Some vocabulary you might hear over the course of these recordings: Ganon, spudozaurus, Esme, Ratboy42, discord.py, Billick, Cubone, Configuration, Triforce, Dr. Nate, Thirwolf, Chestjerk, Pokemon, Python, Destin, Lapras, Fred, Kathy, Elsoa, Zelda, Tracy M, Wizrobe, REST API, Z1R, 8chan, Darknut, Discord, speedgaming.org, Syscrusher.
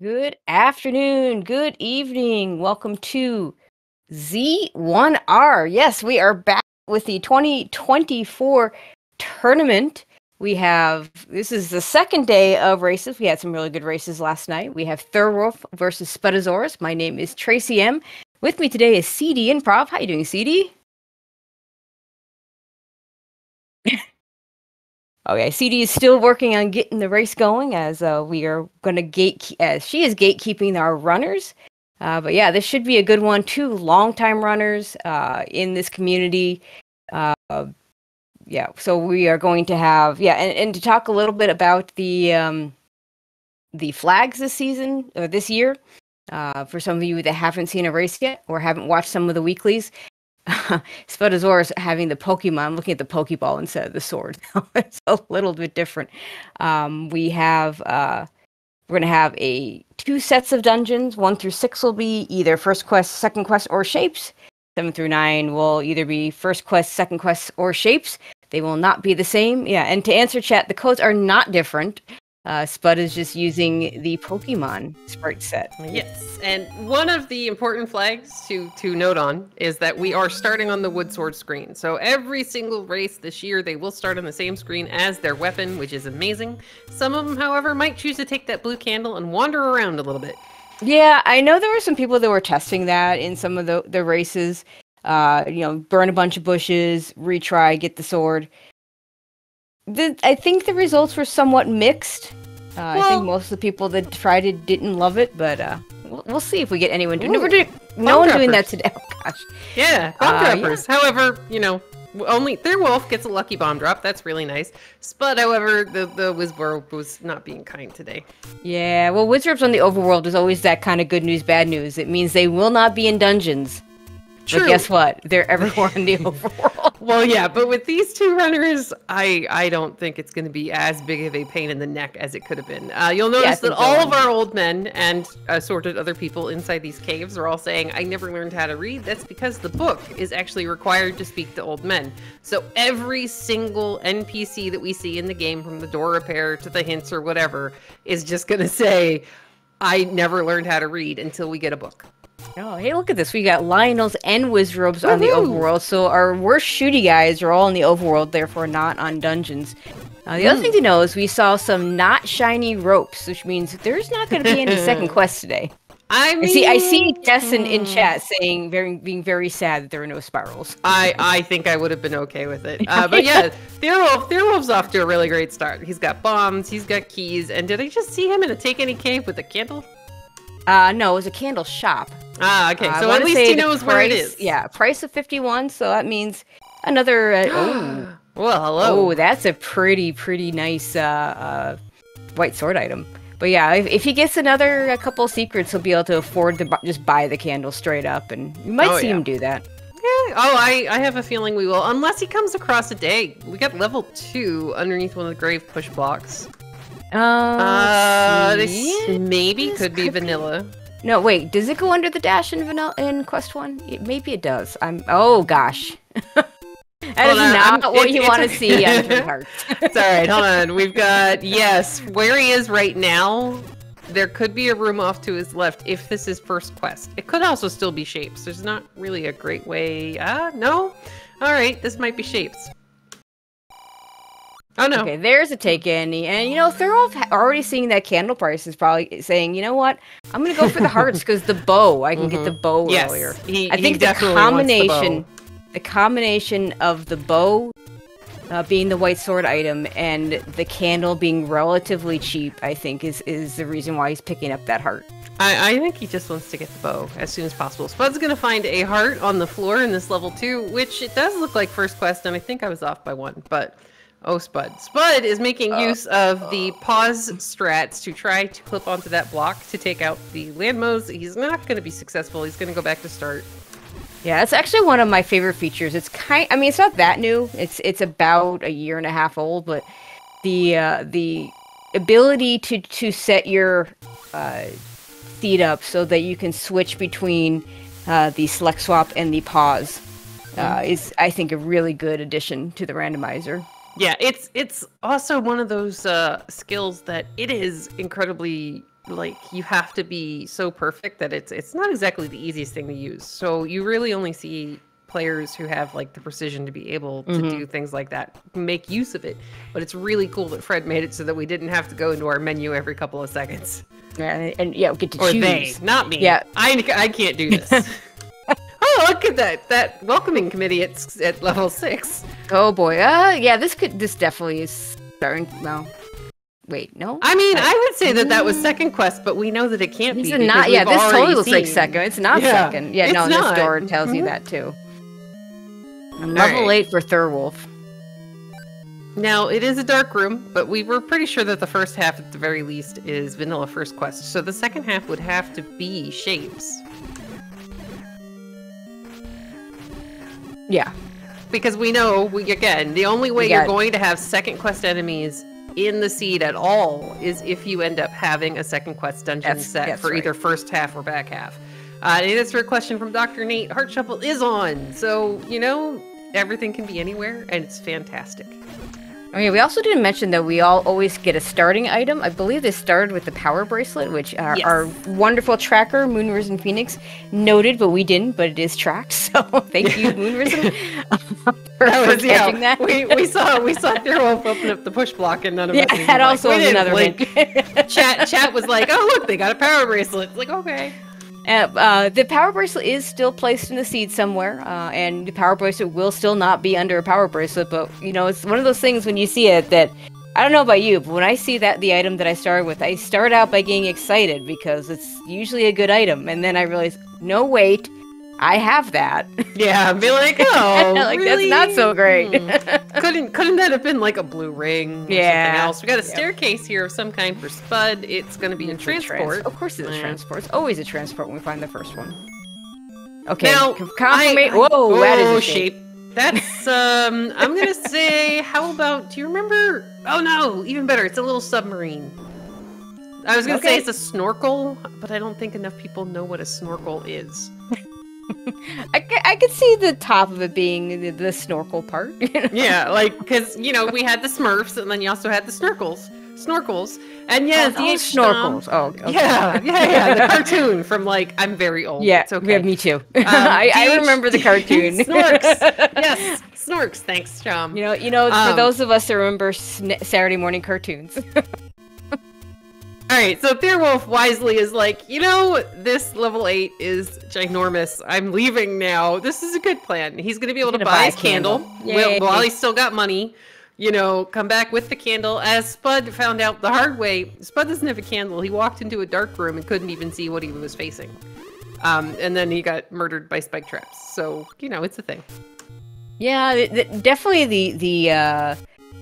Good afternoon, good evening. Welcome to Z1R. Yes, we are back with the 2024 tournament. This is the second day of races. We had some really good races last night. We have Thirwolf versus Spudozaurus. My name is Tracy M. With me today is C.D. Improv. How you doing, C.D.? Okay, CD is still working on getting the race going as we are going to she is gatekeeping our runners. But yeah, this should be a good one. Two longtime runners in this community. Yeah, so we are going to have, and to talk a little bit about the flags this season, or this year, for some of you that haven't seen a race yet or haven't watched some of the weeklies. Spudozaurus having the Pokemon, I'm looking at the Pokeball instead of the sword. It's a little bit different. We're going to have two sets of dungeons. 1 through 6 will be either first quest, second quest, or shapes. 7 through 9 will either be first quest, second quest, or shapes. They will not be the same. Yeah, and to answer chat, the codes are not different. Spud is just using the Pokemon sprite set. Yes, and one of the important flags to note on is that we are starting on the wood sword screen. So every single race this year, they will start on the same screen as their weapon, which is amazing. Some of them, however, might choose to take that blue candle and wander around a little bit. Yeah, I know there were some people that were testing that in some of the races. You know, burn a bunch of bushes, retry, get the sword. I think the results were somewhat mixed. Well, I think most of the people that tried it didn't love it, but we'll see if we get anyone doing it. No one's doing that today. Oh, gosh. Yeah, bomb droppers. Yeah. However, you know, only Thirwolf gets a lucky bomb drop. That's really nice. But, however, the Wizard was not being kind today. Yeah, well, Wizards on the Overworld is always that kind of good news, bad news. It means they will not be in dungeons. True. But guess what? They're everywhere in the overworld. Well, yeah, but with these two runners, I don't think it's going to be as big of a pain in the neck as it could have been. You'll notice that all of our old men and assorted other people inside these caves are all saying, I never learned how to read. That's because the book is actually required to speak to old men. So every single NPC that we see in the game, from the door repair to the hints or whatever, is just going to say, I never learned how to read until we get a book. Oh, hey, look at this. We got Lionels and Wizrobes on the Overworld, so our worst shooty guys are all in the Overworld, therefore not on dungeons. The other thing to know is we saw some not shiny ropes, which means there's not going to be any second quest today. I mean, I see Destin in chat saying, being very sad that there are no spirals. I think I would have been okay with it. But yeah, Thirwolf's off to a really great start. He's got bombs, he's got keys, and did I just see him in a take any cave with a candle? No, it was a candle shop. Ah, okay. So at least he knows where it is. Yeah, price of 51. So that means another. Well, hello. Oh, that's a pretty nice white sword item. But yeah, if he gets another couple secrets, he'll be able to afford to just buy the candle straight up, and you might see him do that. Yeah. Oh, I have a feeling we will, unless he comes across a day. We got level 2 underneath one of the grave push blocks. This maybe could be vanilla. No, wait. Does it go under the dash in vanilla in quest 1? Maybe it does. Oh gosh, that is not what you want to see on Kingdom Hearts. It's all right. Hold on. We've got where he is right now. There could be a room off to his left if this is first quest. It could also still be shapes. There's not really a great way. No. All right. This might be shapes. Oh, no. Okay, there's a take any. And, you know, Thirwolf already seeing that candle price is probably saying, you know what? I'm going to go for the hearts because the bow. I can get the bow earlier. I think the combination of the bow being the white sword item and the candle being relatively cheap, I think, is the reason why he's picking up that heart. I think he just wants to get the bow as soon as possible. Spud's going to find a heart on the floor in this level 2, which it does look like first quest, and I think I was off by 1, but... Oh, Spud. Spud is making use of the pause strats to try to clip onto that block to take out the landmos. He's not going to be successful. He's going to go back to start. Yeah, that's actually one of my favorite features. It's kind—I mean, it's not that new. It's about a year and a half old, but the ability to set your feed up so that you can switch between the select swap and the pause is, I think, a really good addition to the randomizer. Yeah, it's also one of those skills that it is incredibly, like, you have to be so perfect that it's not exactly the easiest thing to use. So you really only see players who have like the precision to be able to do things like that, make use of it. But it's really cool that Fred made it so that we didn't have to go into our menu every couple of seconds. And yeah, get to choose. Or they, not me. Yeah, I can't do this. Oh, look at that welcoming committee at level 6. Oh boy. Yeah, this definitely is starting. Well, wait, no. I mean, I would say that that was second quest, but we know that it can't be. Not, yeah, this totally looks like second. It's not second. Yeah, no, this door tells you that too. I'm level 8 for Thirwolf. Now, it is a dark room, but we were pretty sure that the first half, at the very least, is vanilla first quest. So the second half would have to be shapes. Yeah. Because we know, again, the only way you're going to have second quest enemies in the seed at all is if you end up having a second quest dungeon set for either first half or back half. And that's your question from Dr. Nate. Heart Shuffle is on. So, you know, everything can be anywhere, and it's fantastic. I mean, we also didn't mention that we all always get a starting item. I believe they started with the power bracelet, which our wonderful tracker, Moon Risen Phoenix, noted, but we didn't, but it is tracked. So thank you, Moon Risen, for catching that. We saw Thirwolf open up the push block, and none of us. Yeah, that also was another one. Chat was like, oh, look, they got a power bracelet. It's like, okay. The power bracelet is still placed in the seed somewhere, and the power bracelet will still not be under a power bracelet, but, you know, it's one of those things when you see it that, I don't know about you, but when I see that the item that I started with, I start out by getting excited because it's usually a good item, and then I realize, no, wait, I have that. Yeah, I'd be like, oh, like, really? That's not so great. Couldn't that have been like a blue ring or something else? We got a staircase here of some kind for Spud. It's going to be a transport. Of course it's a transport. It's always a transport when we find the first one. Okay. Now, whoa, that is a shape. That's, I'm going to say, how about, do you remember? Oh, no, even better. It's a little submarine. I was going to say it's a snorkel, but I don't think enough people know what a snorkel is. I could see the top of it being the snorkel part. You know? Yeah, like, because, you know, we had the Smurfs, and then you also had the snorkels. And yeah, these snorkels. Oh, okay. yeah, the cartoon from, like, I'm very old. Yeah, it's okay. Yeah, me too. I remember the cartoon. Snorks. Yes, snorks. Thanks, Jam. You know, for those of us that remember Saturday morning cartoons. All right, so Thirwolf wisely is like, you know, this level 8 is ginormous. I'm leaving now. This is a good plan. He's going to be able to buy his candle. While he's still got money, you know, come back with the candle. As Spud found out the hard way, Spud doesn't have a candle. He walked into a dark room and couldn't even see what he was facing. And then he got murdered by spike traps. So, you know, it's a thing. Yeah, definitely the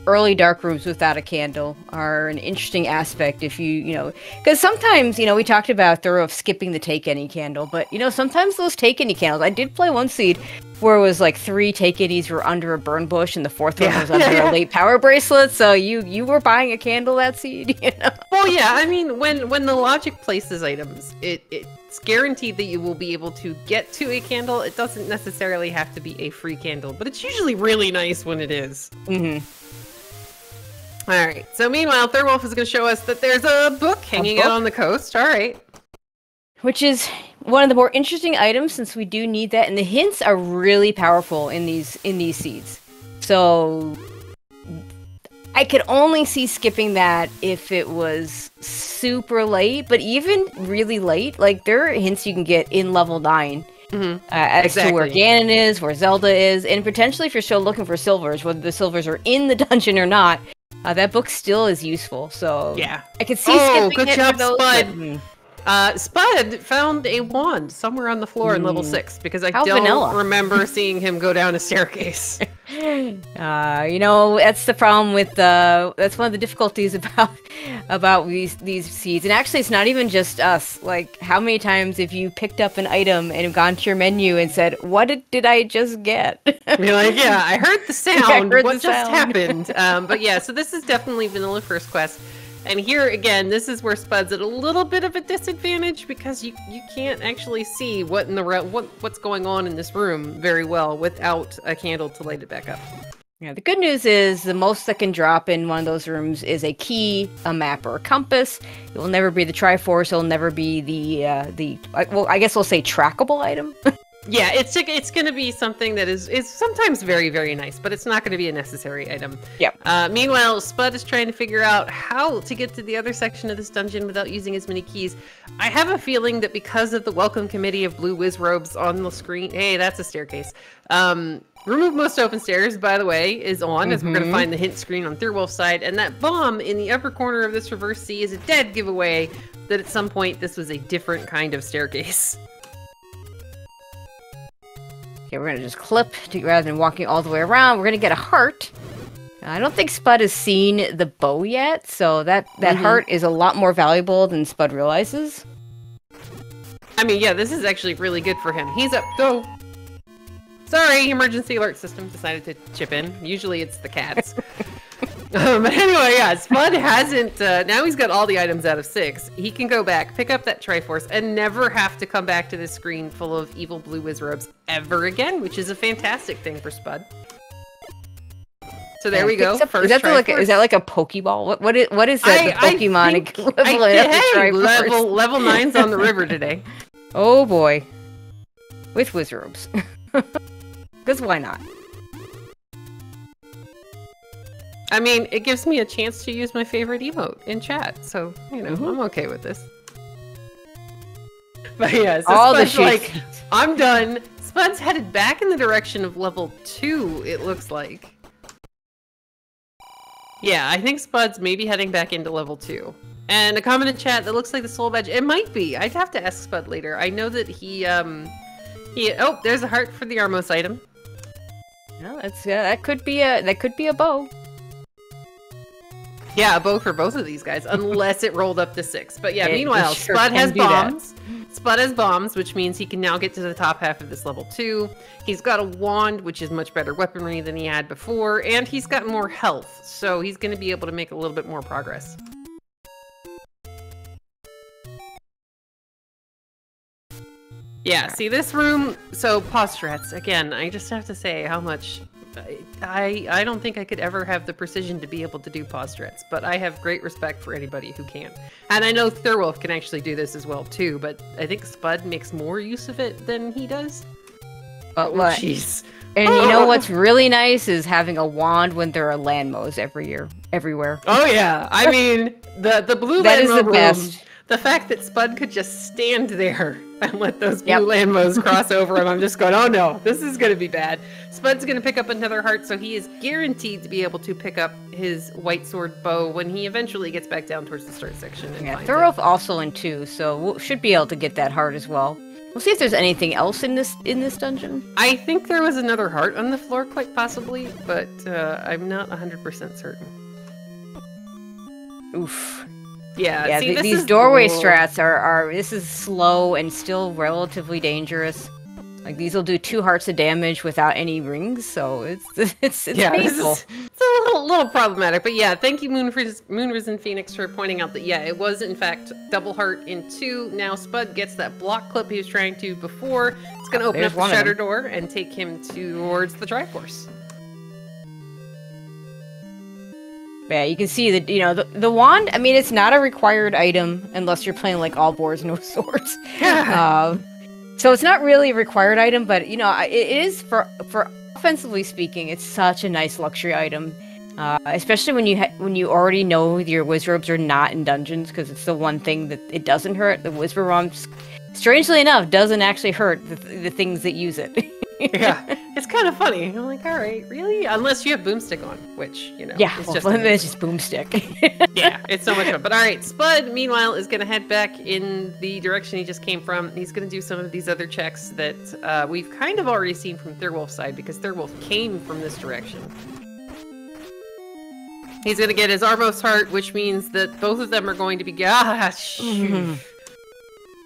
early dark rooms without a candle are an interesting aspect if you know, because sometimes, you know, we talked about Thirwolf skipping the take any candle, but, you know, sometimes those take any candles, I did play one seed where it was like 3 take any's were under a burn bush and the 4th one was under a late power bracelet, so you were buying a candle that seed, you know? Well, yeah, I mean, when the logic places items, it's guaranteed that you will be able to get to a candle. It doesn't necessarily have to be a free candle, but it's usually really nice when it is. All right, so meanwhile, Thirwolf is going to show us that there's a book hanging out on the coast. All right. Which is one of the more interesting items since we do need that. And the hints are really powerful in these seeds. So I could only see skipping that if it was super late, but even really late, like there are hints you can get in level 9. As to where Ganon is, where Zelda is, and potentially if you're still looking for silvers, whether the silvers are in the dungeon or not, that book still is useful. So yeah, I could see skipping it. Good job, Spud. Spud found a wand somewhere on the floor in level 6 because I don't remember seeing him go down a staircase. You know, that's the problem with that's one of the difficulties about these seeds. And actually, it's not even just us. Like, how many times have you picked up an item and gone to your menu and said, "What did I just get?" You're like, "Yeah, I heard the sound. What just happened?" But yeah, so this is definitely vanilla first quest. And here, again, this is where Spud's at a little bit of a disadvantage because you can't actually see what's going on in this room very well without a candle to light it back up. Yeah, the good news is the most that can drop in one of those rooms is a key, a map, or a compass. It will never be the Triforce. It'll never be I guess we'll say trackable item. Yeah, it's going to be something that is sometimes very, very nice, but it's not going to be a necessary item. Yep. Meanwhile, Spud is trying to figure out how to get to the other section of this dungeon without using as many keys. I have a feeling that because of the welcome committee of blue whiz robes on the screen... Hey, that's a staircase. Remove most open stairs, by the way, is on, as we're going to find the hint screen on Thirwolf's side. And that bomb in the upper corner of this reverse C is a dead giveaway that at some point this was a different kind of staircase. Okay, we're going to just clip rather than walking all the way around. We're going to get a heart. I don't think Spud has seen the bow yet, so that heart is a lot more valuable than Spud realizes. I mean, yeah, this is actually really good for him. He's up. Go. Sorry, emergency alert system decided to chip in. Usually it's the cats. But anyway, yeah, Spud hasn't... now he's got all the items out of 6. He can go back, pick up that Triforce, and never have to come back to this screen full of evil blue whiz robes ever again, which is a fantastic thing for Spud. So there we go. Is that like a Pokeball? What is that? The Pokemon equivalent of the Triforce? Level 9's on the river today. Oh, boy. With whiz robes. Because why not? I mean, it gives me a chance to use my favorite emote in chat, so, you know, I'm okay with this. But yeah, so all Spud's like, I'm done. Spud's headed back in the direction of level 2, it looks like. Yeah, I think Spud's maybe heading back into level 2. And a comment in chat that looks like the soul badge. It might be. I'd have to ask Spud later. I know that he oh, there's a heart for the Armos item. No, that's that could be a bow. Yeah, a bow for both of these guys, unless it rolled up to 6. But yeah, meanwhile, Spud has bombs. Spud has bombs, which means he can now get to the top half of this level 2. He's got a wand, which is much better weaponry than he had before, and he's got more health, so he's going to be able to make a little bit more progress. Yeah, see this room, so Postrats, again, I just have to say how much... I don't think I could ever have the precision to be able to do postrats, but I have great respect for anybody who can. And I know Thirwolf can actually do this as well, too, but I think Spud makes more use of it than he does. But what? Jeez. And you know what's really nice is having a wand when there are landmos every year, everywhere. Oh, yeah. I mean, the blue that is the room, best. The fact that Spud could just stand there and let those blue landmos cross over him, I'm just going, oh no, this is going to be bad. Spud's going to pick up another heart, so he is guaranteed to be able to pick up his white sword bow when he eventually gets back down towards the start section. And yeah, Thirwolf also in 2, so we should be able to get that heart as well. We'll see if there's anything else in this dungeon. I think there was another heart on the floor, quite possibly, but I'm not 100% certain. Oof. Yeah, yeah. See, these doorway strats are this is slow and still relatively dangerous. Like these will do 2 hearts of damage without any rings, so it's painful. It's a little problematic, but yeah. Thank you, Moon Risen Phoenix, for pointing out that yeah, it was in fact double heart in 2. Now Spud gets that block clip he was trying to before. It's going to open up the shutter door and take him towards the Triforce. Yeah, you can see that, you know, the wand, I mean, it's not a required item unless you're playing, like, all boards, no swords. So it's not really a required item, but, you know, it is, for offensively speaking, it's such a nice luxury item. Especially when you already know your whiz robes are not in dungeons, because it's the one thing that it doesn't hurt. The whiz robe, strangely enough, doesn't actually hurt the things that use it. Yeah, it's kind of funny. I'm like, all right, really? Unless you have Boomstick on, which, you know, yeah, it's just... Yeah, it's just Boomstick. Yeah, it's so much fun. But all right, Spud, meanwhile, is going to head back in the direction he just came from. He's going to do some of these other checks that we've kind of already seen from Thirwolf's side, because Thirwolf came from this direction. He's going to get his Armos heart, which means that both of them are going to be... Gosh!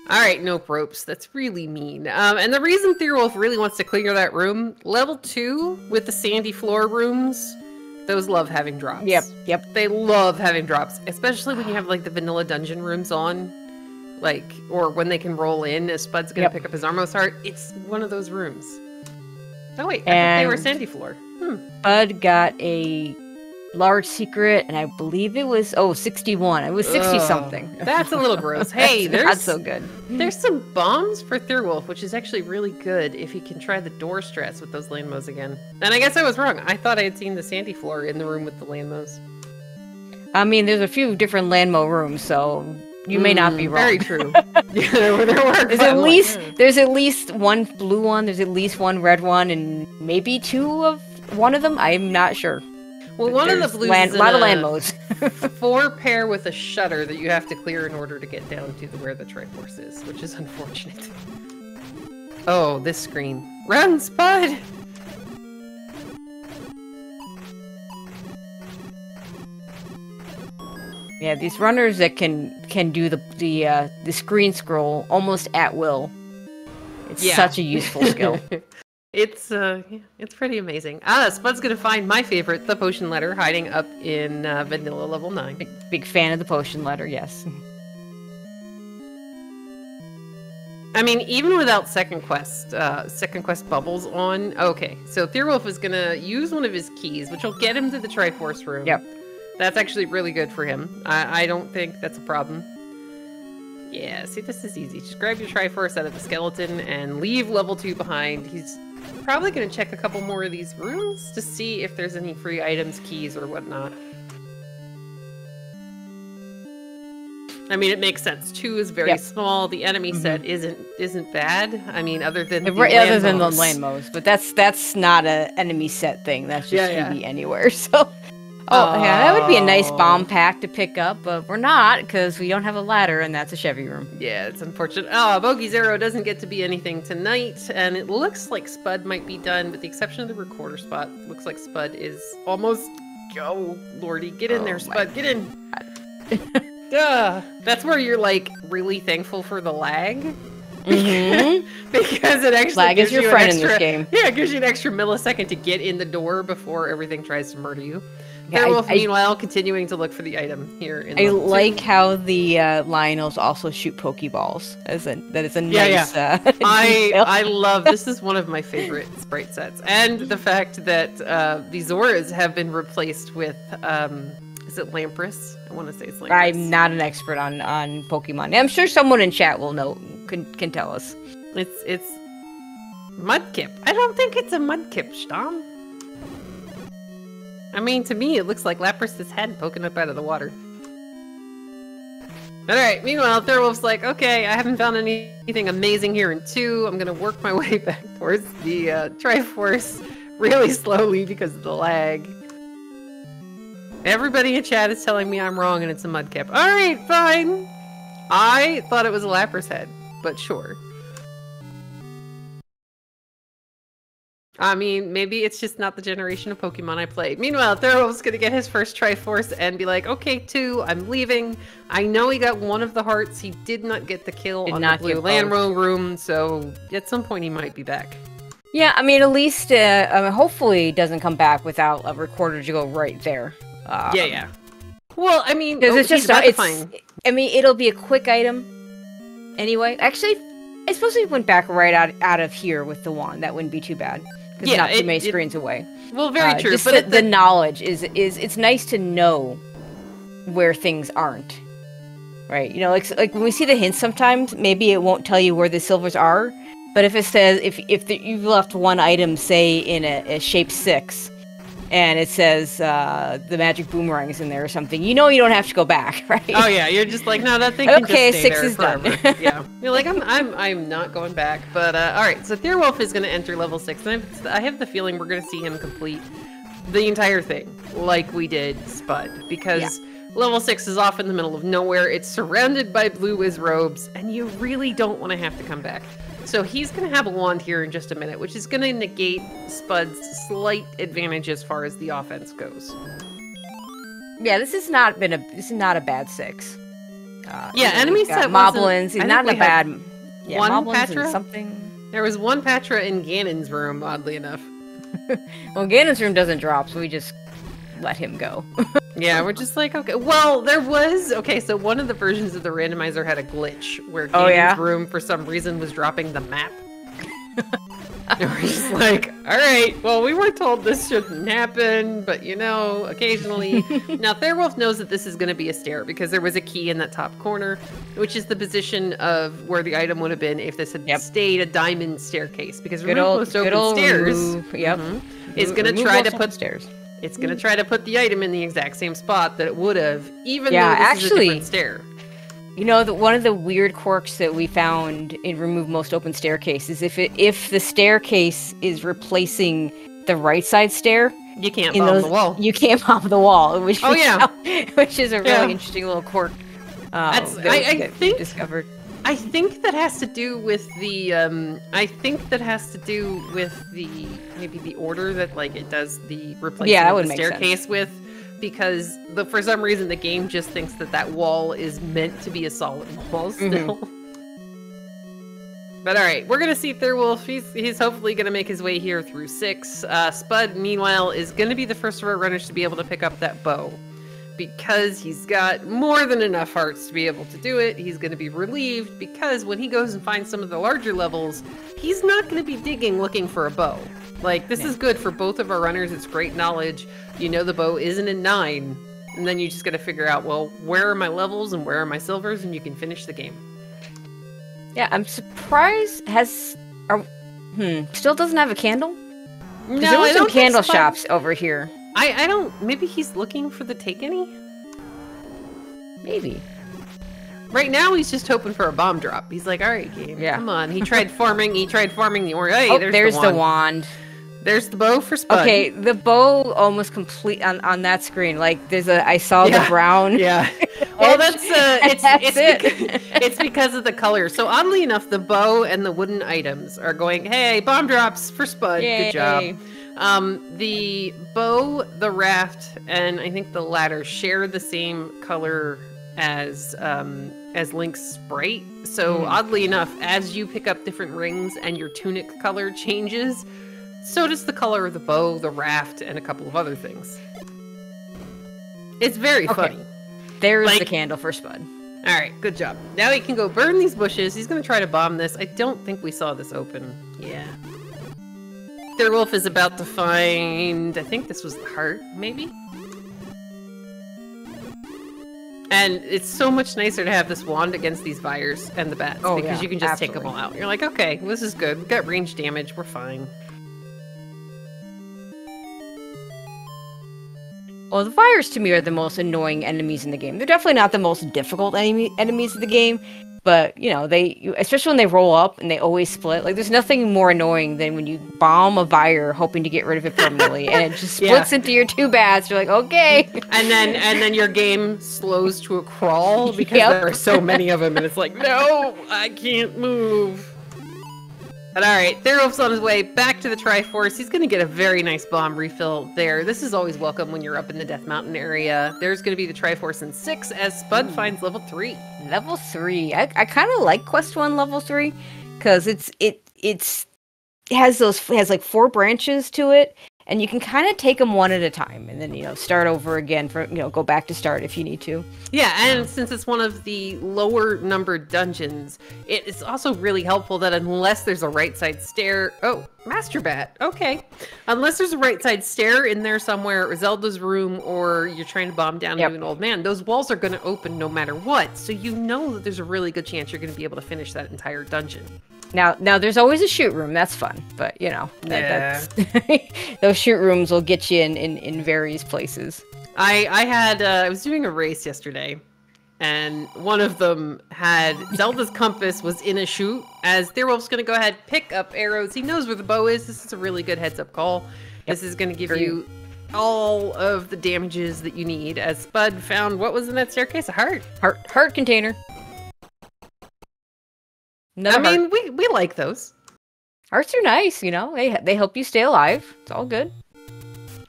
All right, nope ropes. That's really mean. And the reason Thirwolf really wants to clear that room, level 2 with the sandy floor rooms, those love having drops. Yep. They love having drops, especially when you have like the vanilla dungeon rooms on, like, or when they can roll in as Spud's going to pick up his Armos heart. It's one of those rooms. Oh wait, I think they were sandy floor. Bud got a large secret, and I believe it was 61. It was 60-something. That's a little gross. Hey, that's not so good. There's some bombs for Thirwolf, which is actually really good if you can try the door strats with those landmos again. And I guess I was wrong. I thought I had seen the sandy floor in the room with the landmos. I mean, there's a few different landmo rooms, so you may not be wrong. Very true. Yeah, there were. There's at least one blue one. There's at least one red one, and maybe two of one of them. I'm not sure. Well, one of the blues is a lot of land modes. 4-pair with a shutter that you have to clear in order to get down to where the Triforce is, which is unfortunate. Oh, this screen. Run, Spud! Yeah, these runners that can do the screen scroll almost at will. It's such a useful skill. It's pretty amazing. Spud's gonna find my favorite, the potion letter, hiding up in vanilla level 9. Big fan of the potion letter, yes. I mean, even without second quest bubbles on. Okay, so Thirwolf is gonna use one of his keys, which will get him to the Triforce room. Yep, that's actually really good for him. I don't think that's a problem. Yeah, see, this is easy. Just grab your Triforce out of the skeleton and leave level 2 behind. He's probably going to check a couple more of these rooms to see if there's any free items, keys, or whatnot. I mean, it makes sense. 2 is very small. The enemy set isn't bad. I mean, other than the landmos, but that's not an enemy set thing. That's just be anywhere. So, that would be a nice bomb pack to pick up, but we're not because we don't have a ladder, and that's a Chevy room. Yeah, it's unfortunate. Oh, Bogey's Arrow doesn't get to be anything tonight, and it looks like Spud might be done, with the exception of the recorder spot. It looks like Spud is almost. Oh, Lordy, get in there, Spud! Get in. Duh. That's where you're like really thankful for the lag, because it actually lag gives is your you friend extra, in this game. Yeah, it gives you an extra millisecond to get in the door before everything tries to murder you. Yeah, Thirwolf, meanwhile, continuing to look for the item here. In I like how the Lionels also shoot Pokeballs. That is a nice. I love this. Is one of my favorite sprite sets, and the fact that the Zoras have been replaced with is it Lapras? I want to say it's Lapras. I'm not an expert on Pokemon. I'm sure someone in chat will know can tell us. It's Mudkip. I don't think it's a Mudkip, Stom. I mean, to me, it looks like Lapras' head poking up out of the water. Alright, meanwhile, Thirwolf's like, okay, I haven't found anything amazing here in 2. I'm gonna work my way back towards the Triforce really slowly because of the lag. Everybody in chat is telling me I'm wrong and it's a Mudkip. Alright, fine! I thought it was a Lapras head, but sure. I mean, maybe it's just not the generation of Pokemon I played. Meanwhile, Thirwolf's gonna get his first Triforce and be like, okay, 2, I'm leaving. I know he got one of the hearts. He did not get the kill on the blue Landro room, so at some point he might be back. Yeah, I mean, at least, hopefully he doesn't come back without a recorder to go right there. Yeah. Well, I mean, because I mean, it'll be a quick item anyway. Actually, I suppose he went back right out of here with the wand. That wouldn't be too bad. Yeah, not too many screens away. Well, very true. Just but the knowledge is it's nice to know where things aren't, right? You know, like when we see the hints sometimes, maybe it won't tell you where the silvers are, but if it says if you've left one item, say in a shape 6, and it says the magic boomerang is in there or something, you know you don't have to go back, right? Oh yeah, you're just like, no, that thing can okay, just stay 6 there is forever. Done. Yeah, you're like, I'm not going back. But all right, so Thirwolf is going to enter level 6, and I have the feeling we're going to see him complete the entire thing, like we did Spud, because level 6 is off in the middle of nowhere. It's surrounded by blue whiz robes, and you really don't want to have to come back. So he's going to have a wand here in just a minute, which is going to negate Spud's slight advantage as far as the offense goes. Yeah, this has not been a bad 6. Yeah, enemy set Moblins. He's not in a bad. Yeah, one Patra something. There was one Patra in Ganon's room, oddly enough. Well, Ganon's room doesn't drop, so we just let him go. Yeah, we're just like, okay, well, there was, okay, so one of the versions of the randomizer had a glitch where Ganon's room, for some reason, was dropping the map. And we're just like, all right, well, we were told this shouldn't happen, but you know, occasionally. Now, Thirwolf knows that this is going to be a stair because there was a key in that top corner, which is the position of where the item would have been if this had stayed a diamond staircase. Because good old, most open stairs is going to try to put stairs. It's going to try to put the item in the exact same spot that it would have, even though this is a different stair. You know, one of the weird quirks that we found in Remove Most Open Staircase is if the staircase is replacing the right side stair, you can't bomb the wall. You can't bomb the wall, which which is a really interesting little quirk. I think discovered. I think that has to do with the. I think that has to do with the maybe the order that like it does the replacing of the staircase with. Because for some reason the game just thinks that that wall is meant to be a solid wall still. But all right, we're gonna see Thirwolf. He's hopefully gonna make his way here through 6. Spud, meanwhile, is gonna be the first of our runners to be able to pick up that bow, because he's got more than enough hearts to be able to do it. He's gonna be relieved because when he goes and finds some of the larger levels, he's not gonna be digging looking for a bow. Like, this is good for both of our runners. It's great knowledge. You know the bow isn't in 9, and then you just got to figure out, well, where are my levels and where are my silvers, and you can finish the game. Yeah, I'm surprised still doesn't have a candle? No, there were some candle shops over here. I don't, maybe he's looking for the take any? Maybe. Right now, he's just hoping for a bomb drop. He's like, all right, game, come on. He tried farming. He tried farming the orange. Hey, there's the wand. There's the bow for Spud. Okay, the bow almost complete on that screen. Like, there's I saw the brown. Yeah. Well, it's because of the color. So, oddly enough, the bow and the wooden items are going, hey, bomb drops for Spud. Yay. Good job. The bow, the raft, and I think the ladder share the same color as Link's sprite. So oddly enough, as you pick up different rings and your tunic color changes, so does the color of the bow, the raft, and a couple of other things. It's very funny. There's the candle for Spud. All right, good job. Now he can go burn these bushes. He's going to try to bomb this. I don't think we saw this open. Yeah. Thirwolf is about to find... I think this was the heart, maybe? And it's so much nicer to have this wand against these vires and the bats, because you can just take them all out. You're like, okay, this is good. We've got range damage. We're fine. Well, the vires to me are the most annoying enemies in the game. They're definitely not the most difficult enemies of the game, but, you know, they, especially when they roll up and they always split. Like, there's nothing more annoying than when you bomb a vire hoping to get rid of it permanently, and it just splits into your two bats. You're like, okay. And then your game slows to a crawl because there are so many of them, and it's like, no, I can't move. But alright, Thirwolf's on his way back to the Triforce. He's going to get a very nice bomb refill there. This is always welcome when you're up in the Death Mountain area. There's going to be the Triforce in 6 as Spud finds level 3. Level 3. I kind of like Quest 1 level 3 because it has like 4 branches to it, and you can kind of take them one at a time and then, you know, start over again for, you know, go back to start if you need to. Yeah, and since it's one of the lower numbered dungeons, it's also really helpful that unless there's a right side stair, Master Bat, okay. Unless there's a right side stair in there somewhere, Zelda's room, or you're trying to bomb down to an old man, those walls are gonna open no matter what. So you know that there's a really good chance you're gonna be able to finish that entire dungeon. Now there's always a shoot room. That's fun, but you know, that's those shoot rooms will get you in various places. I was doing a race yesterday, and one of them had Zelda's compass was in a chute. As Thirwolf's gonna go ahead, pick up arrows. He knows where the bow is. This is a really good heads up call. This is gonna give you all of the damages that you need. As Spud found what was in that staircase, a heart container. I mean, we like those. Hearts are nice, you know. They help you stay alive. It's all good.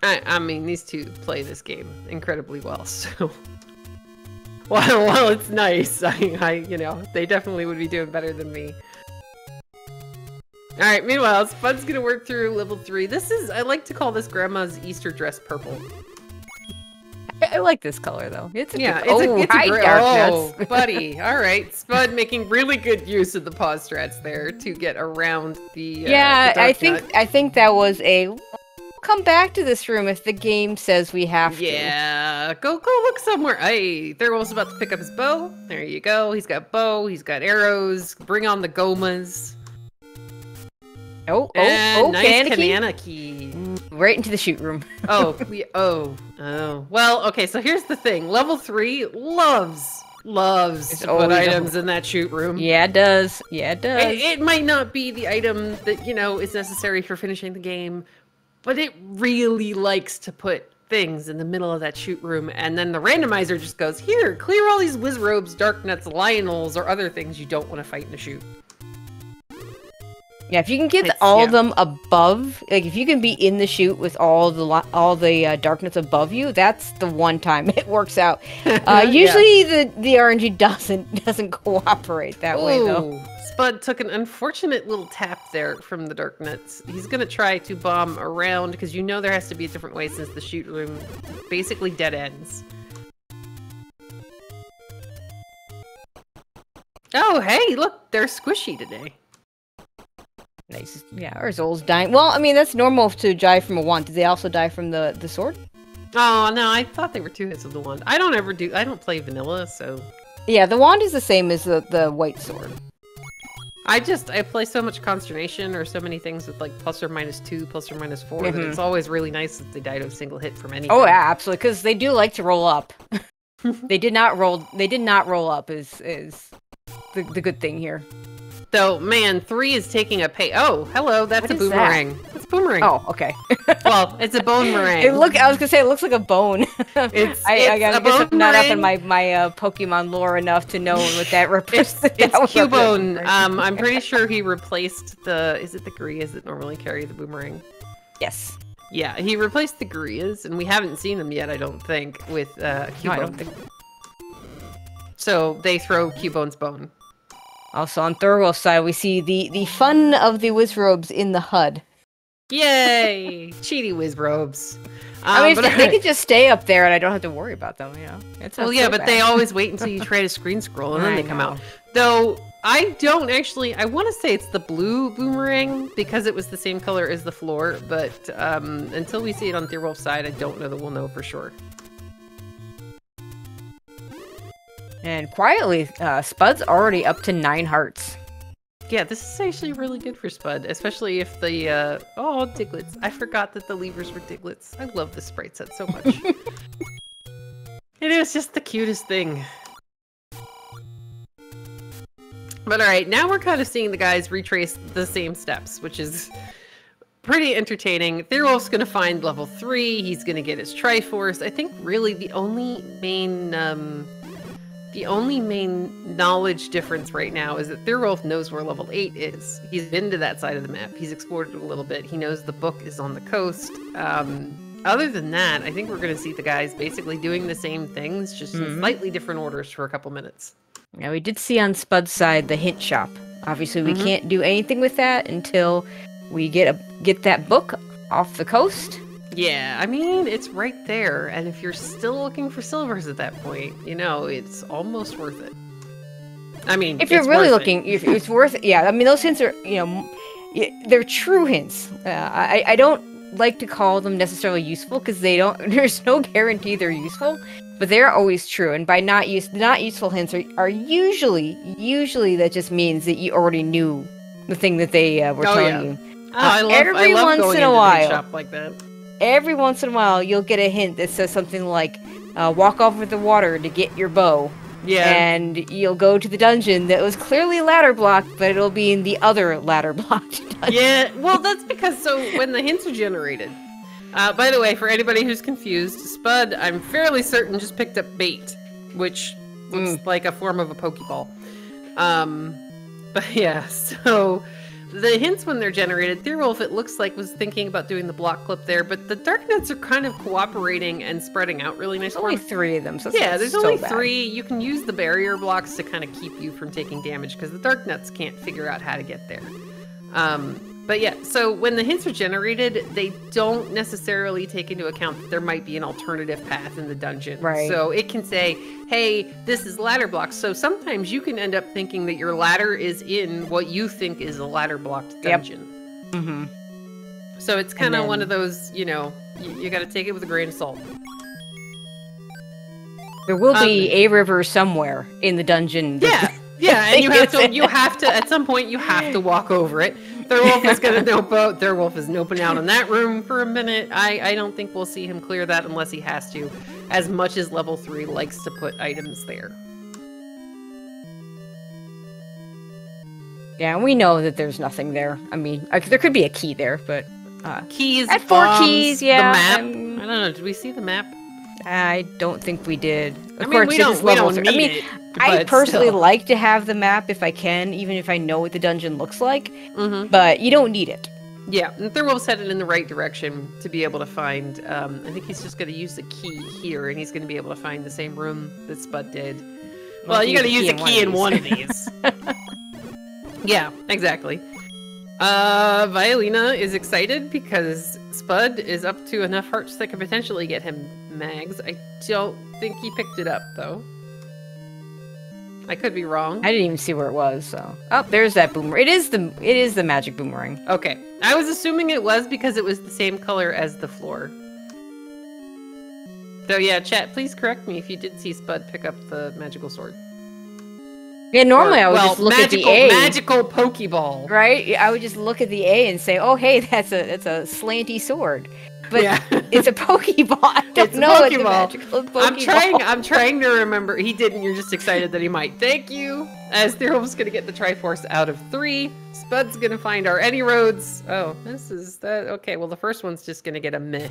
I mean, these two play this game incredibly well. So while it's nice, I you know, they definitely would be doing better than me. All right. Meanwhile, Spud's gonna work through level 3. I like to call this Grandma's Easter dress purple. I like this color though. It's a darkness. Oh, buddy. All right, Spud making really good use of the paw strats there to get around the. Yeah, the I think that was a. Come back to this room if the game says we have to. Yeah, go look somewhere. Hey, Thirwolf's about to pick up his bow. There you go. He's got bow. He's got arrows. Bring on the gomas. Oh, nice Kaneki. Right into the shoot room. Well, okay, so here's the thing. Level 3 loves to put items in that shoot room. Yeah, it does. Yeah, it does. It might not be the item that, you know, is necessary for finishing the game, but it really likes to put things in the middle of that shoot room, and then the randomizer just goes, here, clear all these Wizrobes, Darknuts, Lionels, or other things you don't want to fight in a shoot. Yeah, if you can get all of them above, like if you can be in the chute with all the darkness above you, that's the one time it works out. Usually the RNG doesn't cooperate that way though. Spud took an unfortunate little tap there from the Darknuts. He's gonna try to bomb around because you know there has to be a different way since the chute room basically dead ends. Oh hey, look, they're squishy today. Nice. Yeah, or Zol's dying. Well, I mean, that's normal to die from a wand. Did they also die from the sword? Oh, no, I thought they were 2 hits of the wand. I don't play vanilla, so... Yeah, the wand is the same as the white sword. I play so much consternation or so many things with, like, ±2, ±4, that it's always really nice that they died of a single hit from anything. Oh, yeah, absolutely, because they do like to roll up. They did not roll up is the good thing here. So, man, 3 is taking a pay. Oh, hello, that's a boomerang. It's boomerang. Oh, okay. Well, it's a bone meringue. I was gonna say, it looks like a bone. I guess I'm not up in my Pokemon lore enough to know what that represents. It's Cubone. I'm pretty sure he replaced the. Is it the Gurias that normally carry the boomerang? Yes. Yeah, he replaced the Gurias, and we haven't seen them yet. I don't think with Cubone. No, I don't think. So they throw Cubone's bone. Also on Thirwolf's side, we see the fun of the Wizrobes in the HUD. Yay! Cheaty Wizrobes. I mean, they could just stay up there and I don't have to worry about them, you know? But they always wait until you try to screen scroll and then they come out. Though, I want to say it's the blue boomerang because it was the same color as the floor, but until we see it on Thirwolf's side, I don't know that we'll know for sure. And quietly, Spud's already up to 9 hearts. Yeah, this is actually really good for Spud, especially if the, oh, Diglets. I forgot that the levers were Diglets. I love this sprite set so much. It is just the cutest thing. But all right, now we're kind of seeing the guys retrace the same steps, which is pretty entertaining. Thirwolf's going to find level 3. He's going to get his Triforce. I think really the only main... The only main knowledge difference right now is that Thirwolf knows where level 8 is. He's been to that side of the map. He's explored it a little bit. He knows the book is on the coast. Other than that, I think we're going to see the guys basically doing the same things, just in slightly different orders for a couple minutes. Yeah, we did see on Spud's side the hint shop. Obviously, we can't do anything with that until we get that book off the coast. Yeah, I mean, it's right there, and if you're still looking for silvers at that point, you know, it's almost worth it. I mean, if you're really looking, it's worth it. Yeah, I mean, those hints are, you know, they're true hints. I don't like to call them necessarily useful because they don't. There's no guarantee they're useful, but they're always true. And by not useful hints are usually that just means that you already knew the thing that they were telling you. I love going into the shop like that. Every once in a while, you'll get a hint that says something like, walk over the water to get your bow. Yeah. And you'll go to the dungeon that was clearly ladder blocked, but it'll be in the other ladder blocked dungeon. Yeah, well, that's because when the hints are generated. By the way, for anybody who's confused, Spud, I'm fairly certain, just picked up bait, which looks like a form of a Pokeball. But yeah, so... The hints when they're generated, Thirwolf, it looks like, was thinking about doing the block clip there, but the Darknuts are kind of cooperating and spreading out really nicely. There's only 3 of them, so yeah, there's only 3. You can use the barrier blocks to kind of keep you from taking damage because the Darknuts can't figure out how to get there. But yeah, so when the hints are generated, they don't necessarily take into account that there might be an alternative path in the dungeon. Right. So it can say, hey, this is ladder block. So sometimes you can end up thinking that your ladder is in what you think is a ladder blocked dungeon. Yep. Mm-hmm. So it's kind of one of those, you know, you got to take it with a grain of salt. There will be a river somewhere in the dungeon. Yeah. Yeah, and you have to at some point you have to walk over it. Thirwolf is gonna nope out. Thirwolf is noping out in that room for a minute. I don't think we'll see him clear that unless he has to, as much as level 3 likes to put items there. Yeah, we know that there's nothing there. I mean, there could be a key there, but keys at 4 bombs, keys, yeah. The map. I don't know. Did we see the map? I don't think we did. Of course, we don't need it. I personally like to have the map if I can, even if I know what the dungeon looks like. Mm-hmm. But you don't need it. Yeah, and Thirwolf's headed in the right direction to be able to find. I think he's just going to use the key here, and he's going to be able to find the same room that Spud did. Well, you got to use the key in one of these. Yeah, exactly. Violina is excited because Spud is up to enough hearts that could potentially get him mags. I don't think he picked it up, though. I could be wrong. I didn't even see where it was, so... Oh, there's that boomerang. It is the magic boomerang. Okay. I was assuming it was because it was the same color as the floor. So yeah, chat, please correct me if you did see Spud pick up the magical sword. Yeah, normally I would just look at the A. Magical Pokeball. Right? I would just look at the A and say, oh, hey, that's a slanty sword. But yeah. It's a Pokeball. I don't know it's a magical Pokeball. I'm trying to remember. He didn't. You're just excited that he might. Thank you. As Thirwolf's going to get the Triforce out of 3. Spud's going to find our Any Roads. Oh, this is that. Okay, well, the first one's just going to get a meh.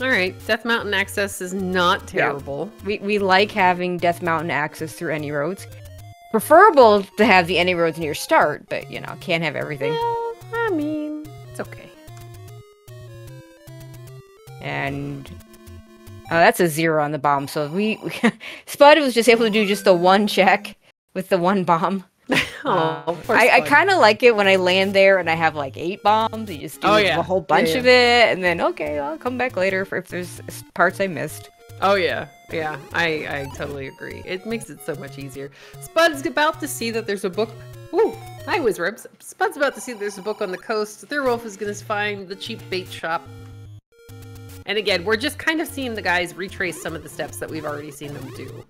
All right, Death Mountain access is not terrible. Yeah. We like having Death Mountain access through Any Roads. Preferable to have the Any Roads near start, but you know, can't have everything. Well, I mean, it's okay. And that's a 0 on the bomb. So we Spud was just able to do just the one check with the one bomb. Oh, I kind of like it when I land there and I have like 8 bombs. You just do a whole bunch of it, and then okay, I'll come back later if there's parts I missed. Oh yeah, yeah, I totally agree. It makes it so much easier. Spud's about to see that there's a book. Ooh, I was ribs. Spud's about to see that there's a book on the coast. Thirwolf is gonna find the cheap bait shop. And again, we're just kind of seeing the guys retrace some of the steps that we've already seen them do.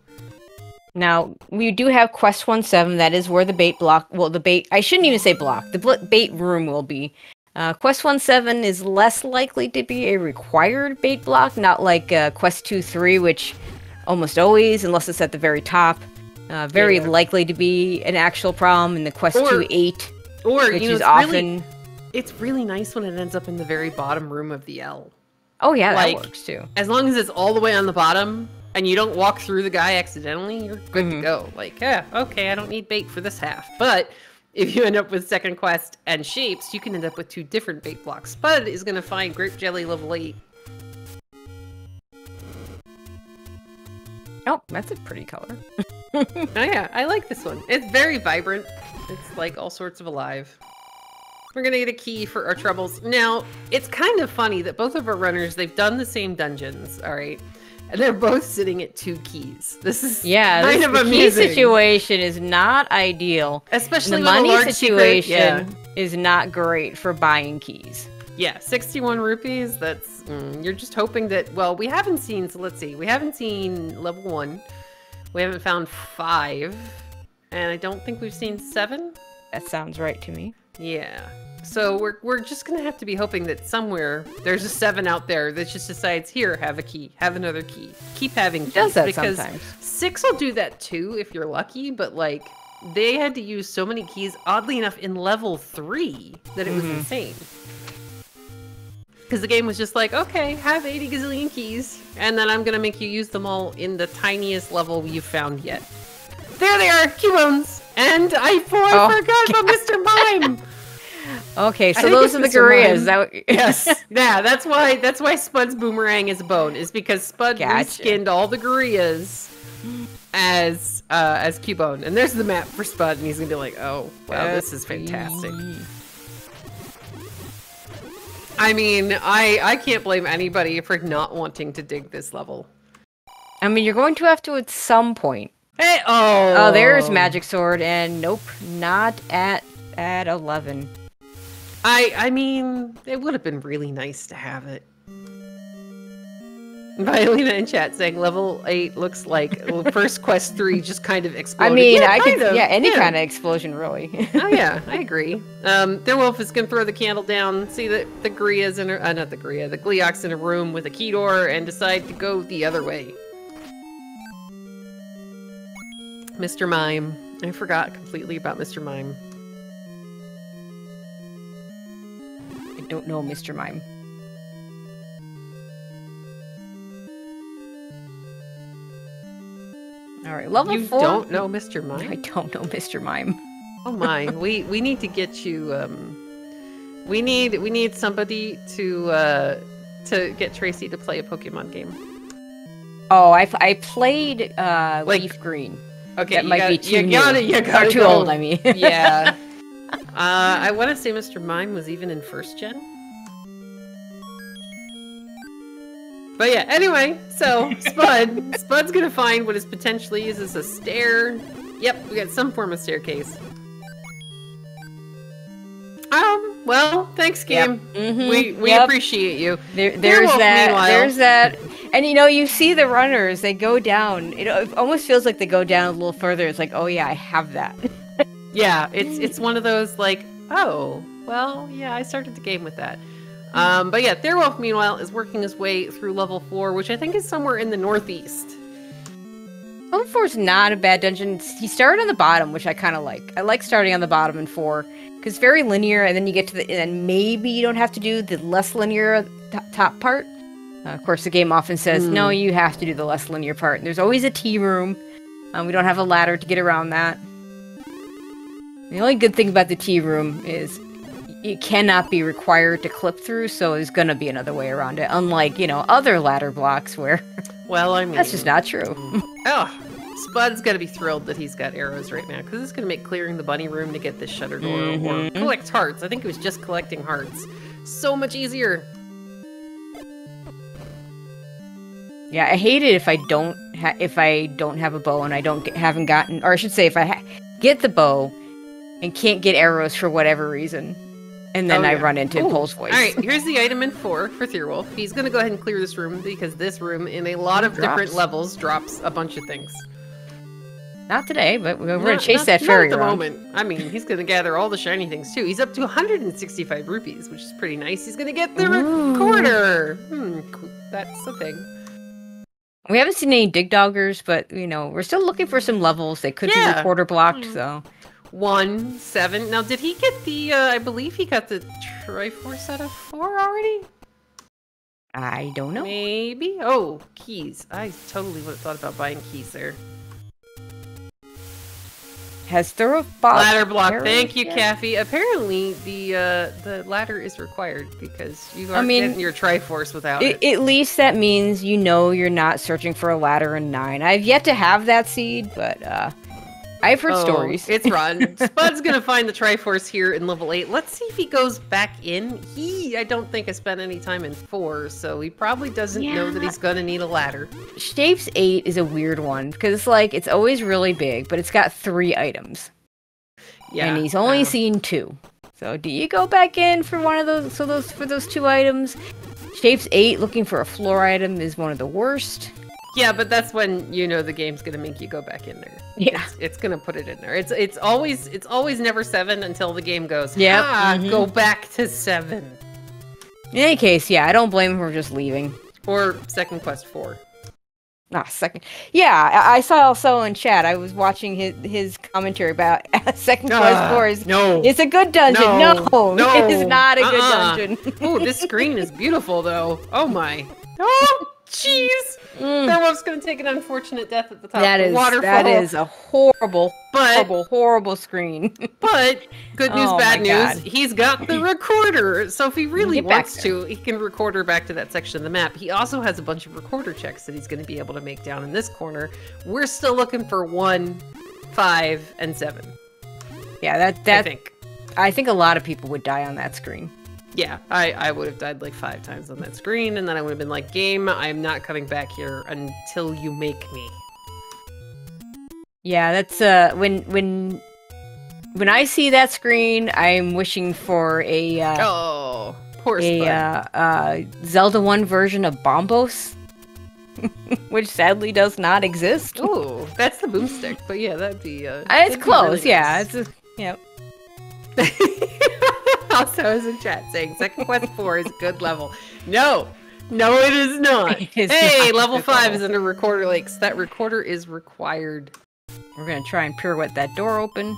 Now, we do have Quest 17, that is where the bait block, well, the bait, I shouldn't even say block, the bait room will be. Quest 17 is less likely to be a required bait block, not like Quest 2-3, which almost always, unless it's at the very top, very likely to be an actual problem in the Quest 2-8, which is often... Really, it's really nice when it ends up in the very bottom room of the L. Oh yeah, like, that works too. As long as it's all the way on the bottom, and you don't walk through the guy accidentally, you're good to go. Like, yeah, okay, I don't need bait for this half. But if you end up with second quest and shapes, you can end up with 2 different bait blocks. Spud is going to find grape jelly level 8. Oh, that's a pretty color. Oh yeah, I like this one. It's very vibrant. It's like all sorts of alive. We're going to get a key for our troubles. Now, it's kind of funny that both of our runners, they've done the same dungeons, all right? And they're both sitting at 2 keys. This is kind of amazing. The key situation is not ideal. Especially the money situation is not great for buying keys. Yeah, 61 rupees, that's... you're just hoping that... Well, we haven't seen... So let's see. We haven't seen level 1. We haven't found 5. And I don't think we've seen 7. That sounds right to me. Yeah, so we're just gonna have to be hoping that somewhere there's a 7 out there that just decides, here, have a key, have another key, keep having keys. It does that because sometimes. 6 will do that too if you're lucky, but like they had to use so many keys, oddly enough, in level 3 that it was insane. Because the game was just like, okay, have 80 gazillion keys, and then I'm gonna make you use them all in the tiniest level you've found yet. There they are, key bones. And I forgot about Mr. Mime. Okay, so those are the gorillas. Yes. Yeah, that's why Spud's boomerang is a bone, is because Spud reskinned all the gorillas as Cubone. And there's the map for Spud, and he's gonna be like, oh, wow, this is fantastic. I mean, I can't blame anybody for not wanting to dig this level. I mean, you're going to have to at some point. Hey, oh, there's Magic Sword, and nope, not at 11. I mean, it would have been really nice to have it. Violina in chat saying level 8 looks like first quest 3 just kind of exploded. I mean, yeah, I could, yeah, any kind of explosion, really. Oh yeah, I agree. Thirwolf is gonna throw the candle down, see that the Gria's in her, not the Gria, the Gleok's in a room with a key door, and decide to go the other way. Mr. Mime. I forgot completely about Mr. Mime. I don't know Mr. Mime. All right, level 4. You don't know Mr. Mime? I don't know Mr. Mime. Oh my, we need to get you, we need somebody to get Tracy to play a Pokemon game. Oh, I played, like, Leaf Green. Okay, that might be too new. Or too old, I mean. Yeah. I want to say Mr. Mime was even in 1st gen. But yeah, anyway, so Spud's gonna find what is potentially is a stair. Yep, we got some form of staircase. Well, thanks, Kim. Yep. Mm-hmm. We appreciate you. There's that. Meanwhile. There's that. And you know, you see the runners. They go down. It almost feels like they go down a little further. It's like, oh yeah, I have that. Yeah, it's one of those like, oh, well, yeah, I started the game with that. But yeah, Thirwolf, meanwhile, is working his way through level 4, which I think is somewhere in the northeast. Level 4 is not a bad dungeon. He started on the bottom, which I kind of like. I like starting on the bottom in 4, because it's very linear, and then you get to the end. Maybe you don't have to do the less linear top part. Of course, the game often says, no, you have to do the less linear part. And there's always a tea room. We don't have a ladder to get around that. The only good thing about the tea room is it cannot be required to clip through, so there's gonna be another way around it. Unlike, you know, other ladder blocks where... Well, I mean... That's just not true. Oh, Spud's gotta be thrilled that he's got arrows right now, because it's gonna make clearing the bunny room to get this shutter door or collect hearts. I think it was just collecting hearts. So much easier. Yeah, I hate it if I don't have a bow and I don't haven't gotten... Or I should say, if I get the bow and can't get arrows for whatever reason... And then I run into Cole's voice. All right, here's the item in 4 for Thirwolf. He's going to go ahead and clear this room because this room, in a lot of different levels, drops a bunch of things. Not today, but we're going to chase that fairy around. Not at the moment. I mean, he's going to gather all the shiny things, too. He's up to 165 rupees, which is pretty nice. He's going to get the recorder. That's the thing. We haven't seen any dig doggers, but, you know, we're still looking for some levels. They could be recorder blocked, so... 1, 7. Now, did he get the? I believe he got the Triforce out of 4 already. I don't know. Maybe. Oh, keys. I totally would have thought about buying keys there. Has Thirwolf bought ladder block? Thank you, Kathy. Apparently, the ladder is required because you aren't getting your Triforce without it. At least that means you know you're not searching for a ladder in 9. I've yet to have that seed, but. I've heard stories. It's rotten. Spud's gonna find the Triforce here in level 8. Let's see if he goes back in. I don't think I spent any time in 4, so he probably doesn't know that he's gonna need a ladder. Shapes 8 is a weird one because it's like it's always really big, but it's got 3 items. Yeah, and he's only seen 2. So do you go back in for one of those? So for those 2 items, Shapes 8 looking for a floor item is one of the worst. Yeah, but that's when you know the game's gonna make you go back in there. Yeah, it's gonna put it in there. It's always never 7 until the game goes. Yeah, go back to 7. In any case, yeah, I don't blame him for just leaving. Or second quest 4. Yeah, I saw also in chat. I was watching his commentary about second quest 4. It's a good dungeon. No, it is not a good dungeon. Oh, this screen is beautiful though. Oh my. Oh. Jeez. Thirwolf's going to take an unfortunate death at the top of the waterfall. That is a horrible, horrible screen. But good news, bad news. God. He's got the recorder. So if he really wants to, he can record her back to that section of the map. He also has a bunch of recorder checks that he's going to be able to make down in this corner. We're still looking for 1, 5, and 7. Yeah, I think a lot of people would die on that screen. Yeah, I would have died like 5 times on that screen, and then I would have been like, game, I'm not coming back here until you make me. Yeah, that's, when I see that screen, I'm wishing for a, Zelda 1 version of Bombos, which sadly does not exist. Ooh, that's the boomstick, but yeah, that'd be, it's close, really nice. Yeah, it's, Also is in chat saying Second Quest 4 is a good level. No, it is not. It is not. Level 5 is under Recorder Lakes. That recorder is required. We're going to try and pirouette that door open,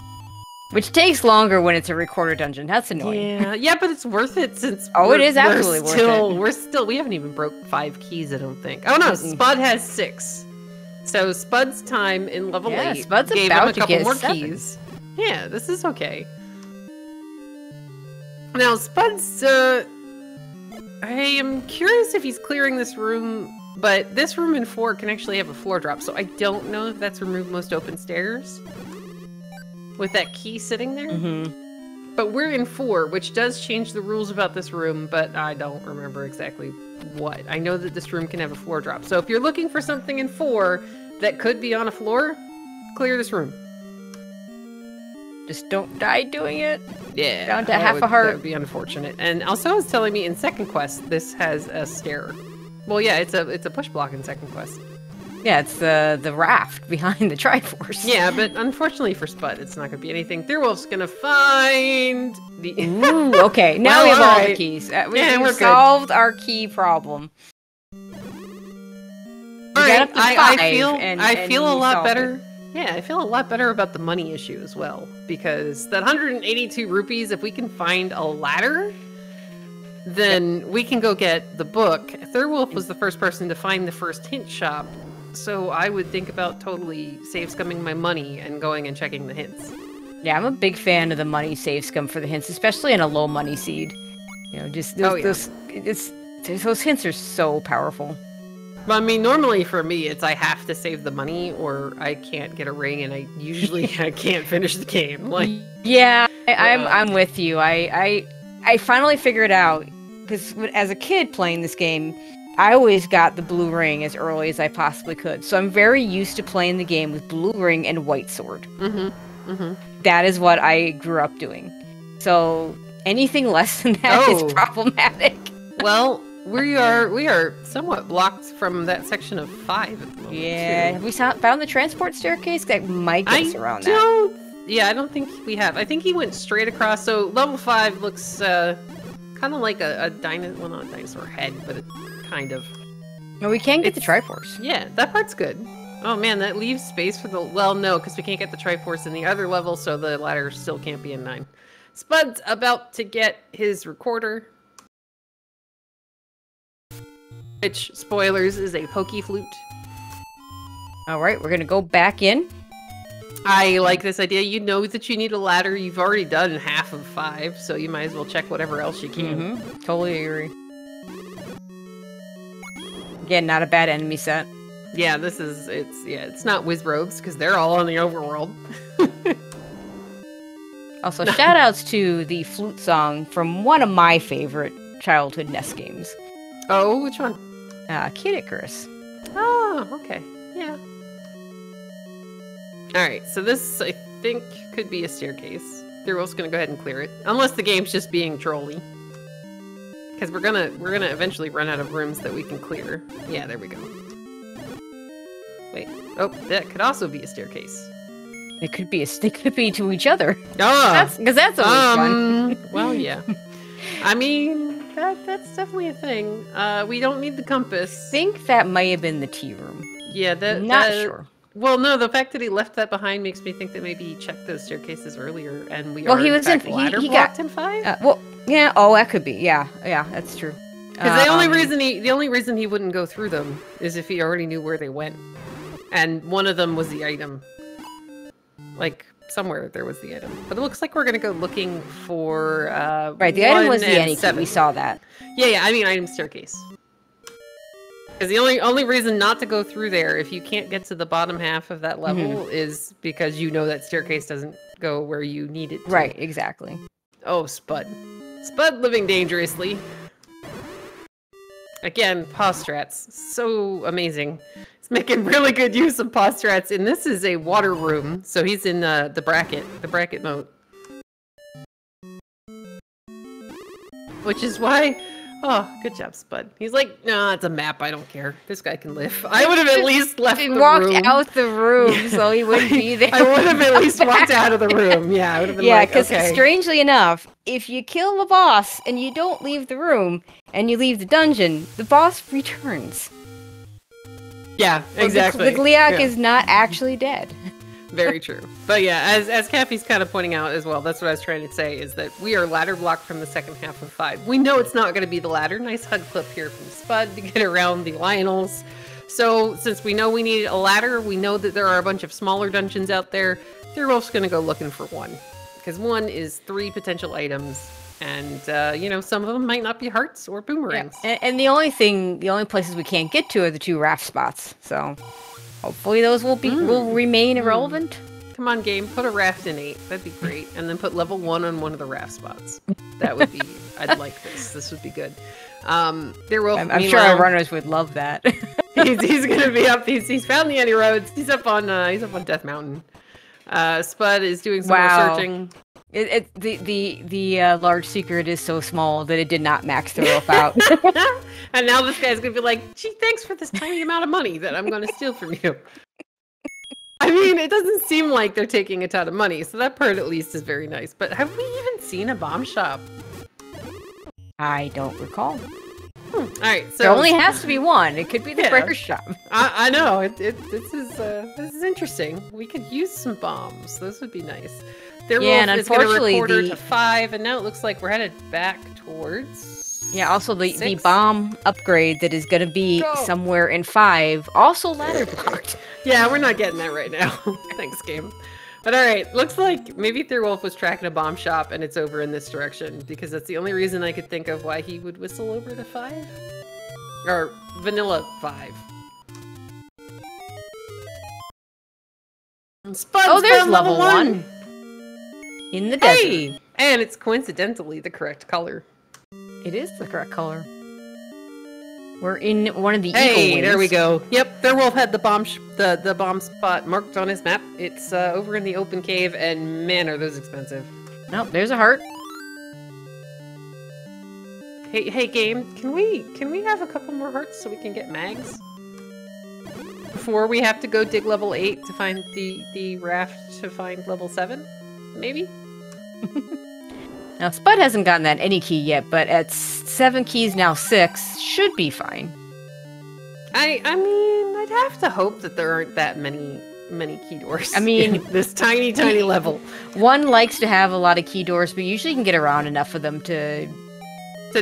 which takes longer when it's a recorder dungeon. That's annoying. Yeah, but it's worth it since it is absolutely worth it. We haven't even broke 5 keys, I don't think. Oh no, Spud has 6. So Spud's time in level 8 Spud's gave about him a couple more 7 keys. Yeah, this is okay. Now, Spud's, I am curious if he's clearing this room, but this room in 4 can actually have a floor drop, so I don't know if that's removed most open stairs with that key sitting there. Mm-hmm. But we're in 4, which does change the rules about this room, but I don't remember exactly what. I know that this room can have a floor drop, so if you're looking for something in 4 that could be on a floor, clear this room. Just don't die doing it. Yeah. Down to half a heart. That would be unfortunate. And also is telling me in Second Quest, this has a stair. Well, yeah, it's a push block in Second Quest. Yeah, it's the raft behind the Triforce. Yeah, but unfortunately for Spud, it's not going to be anything. Thirwolf's going to find the... Ooh, okay. Now we have all the keys. We've solved our key problem. Right, I feel a lot better. Yeah, I feel a lot better about the money issue as well, because that 182 rupees, if we can find a ladder, then we can go get the book. Thirwolf was the first person to find the first hint shop, so I would think about totally save scumming my money and going and checking the hints. Yeah, I'm a big fan of the money save scum for the hints, especially in a low money seed. You know, just those hints are so powerful. I mean, normally for me, it's I have to save the money or I can't get a ring, and I usually can't finish the game. Like, yeah, I'm with you. I finally figured out, because as a kid playing this game, I always got the blue ring as early as I possibly could. So I'm very used to playing the game with blue ring and white sword. Mm-hmm. Mm-hmm. That is what I grew up doing. So anything less than that is problematic. Well... We are somewhat blocked from that section of 5 at the moment. Yeah, have we found the transport staircase? That might get us around that. Yeah, I don't think we have. I think he went straight across. So level 5 looks kind of like a dinosaur. Well, not a dinosaur head, but it kind of. No, we can get the Triforce. Yeah, that part's good. Oh man, that leaves space for the. Well, no, because we can't get the Triforce in the other level, so the ladder still can't be in 9. Spud's about to get his recorder. Which, spoilers, is a pokey flute. Alright, we're gonna go back in. I like this idea. You know that you need a ladder. You've already done half of 5, so you might as well check whatever else you can. Mm-hmm. Totally agree. Again, not a bad enemy set. Yeah, it's not Wizrobes, because they're all in the overworld. Also, shoutouts to the flute song from one of my favorite childhood NES games. Oh, which one? Kid Icarus. Oh, okay. Yeah. Alright, so this, I think, could be a staircase. Thirwolf's gonna go ahead and clear it. Unless the game's just being trolly. Because we're gonna eventually run out of rooms that we can clear. Yeah, there we go. Wait. Oh, that could also be a staircase. It could be a stick-to-be to each other. Oh! Because that's always fun. Well, yeah. I mean... That's definitely a thing. We don't need the compass. I think that may have been the tea room. Yeah, not sure. Well, no, the fact that he left that behind makes me think that maybe he checked those staircases earlier, and he was in ladder blocked in 5. Well, yeah. Oh, that could be. Yeah, that's true. Because the only reason he wouldn't go through them is if he already knew where they went, and one of them was the item. Like somewhere there was the item, but it looks like we're gonna go looking for right. The item was the Annie. We saw that. Yeah, yeah. I mean, item staircase. Because the only reason not to go through there if you can't get to the bottom half of that level is because you know that staircase doesn't go where you need it to. Right. Exactly. Oh, Spud. Spud living dangerously. Again, postrats. So amazing. He's making really good use of postrats, and this is a water room, so he's in the bracket mode. Which is why... Oh, good job, Spud. He's like, nah, it's a map. I don't care. This guy can live. I would have at least left the room. He walked out the room, yeah. So he wouldn't be there. I would have at least walked out of the room. Yeah, I would have been like, okay. Yeah, because strangely enough, if you kill the boss and you don't leave the room and you leave the dungeon, the boss returns. Yeah, exactly. The Gliak is not actually dead. Very true. But yeah, as Kathy's kind of pointing out as well, that's what I was trying to say, is that we are ladder blocked from the second half of 5. We know it's not going to be the ladder. Nice HUD clip here from Spud to get around the Lionels. So since we know we need a ladder, we know that there are a bunch of smaller dungeons out there. Thirwolf's going to go looking for one, because one is 3 potential items. And, you know, some of them might not be hearts or boomerangs. Yeah. And the only places we can't get to are the 2 raft spots, so... Hopefully those will remain irrelevant. Come on, game. Put a raft in 8. That'd be great. And then put level 1 on one of the raft spots. That would be... I'd like this. This would be good. I'm sure our runners would love that. he's going to be up. He's found the Annie Roads. He's up on Death Mountain. Spud is doing some researching. The large secret is so small that it did not max the wolf out. And now this guy's going to be like, gee, thanks for this tiny amount of money that I'm going to steal from you. I mean, it doesn't seem like they're taking a ton of money, so that part at least is very nice. But have we even seen a bomb shop? I don't recall. All right, so there only has to be one. It could be the breaker shop. I know. This is interesting. We could use some bombs. Those would be nice. Yeah, and unfortunately, the 5, and now it looks like we're headed back towards. Yeah, also the bomb upgrade that is going to be somewhere in 5, also ladder blocked. Yeah, we're not getting that right now. Thanks, game. But all right, looks like maybe Thirwolf was tracking a bomb shop, and it's over in this direction, because that's the only reason I could think of why he would whistle over to 5, or vanilla 5. Spud's there's level 1. In the desert. Hey! And it's coincidentally the correct color. It is the correct color. We're in one of the eagle wings. There we go. Yep, Thirwolf had the bomb spot marked on his map. It's over in the open cave, and man, are those expensive. Nope, there's a heart. Hey, game, can we have a couple more hearts so we can get mags? Before we have to go dig level 8 to find the raft to find level 7? Maybe? Now, Spud hasn't gotten that any key yet, but at 7 keys, now 6, should be fine. I mean, I'd have to hope that there aren't that many key doors. I mean, this tiny level. One likes to have a lot of key doors, but usually you can get around enough of them to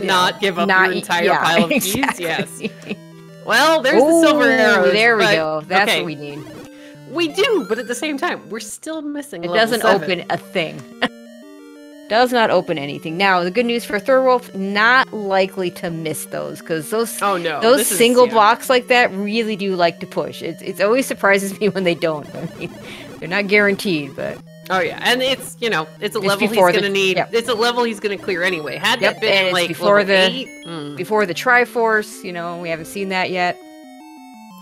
not give up your entire pile of keys. Yes. Well, there's the silver arrows. There we go. That's what we need. We do, but at the same time, we're still missing level 7. It doesn't open a thing. Does not open anything. Now, the good news for Thirwolf, not likely to miss those, because those single blocks like that really do like to push. It always surprises me when they don't. I mean, they're not guaranteed, but... Oh yeah, and it's, you know, it's a level he's gonna need. Yep. It's a level he's gonna clear anyway. Had that been and like before level 8, before the Triforce, you know, we haven't seen that yet.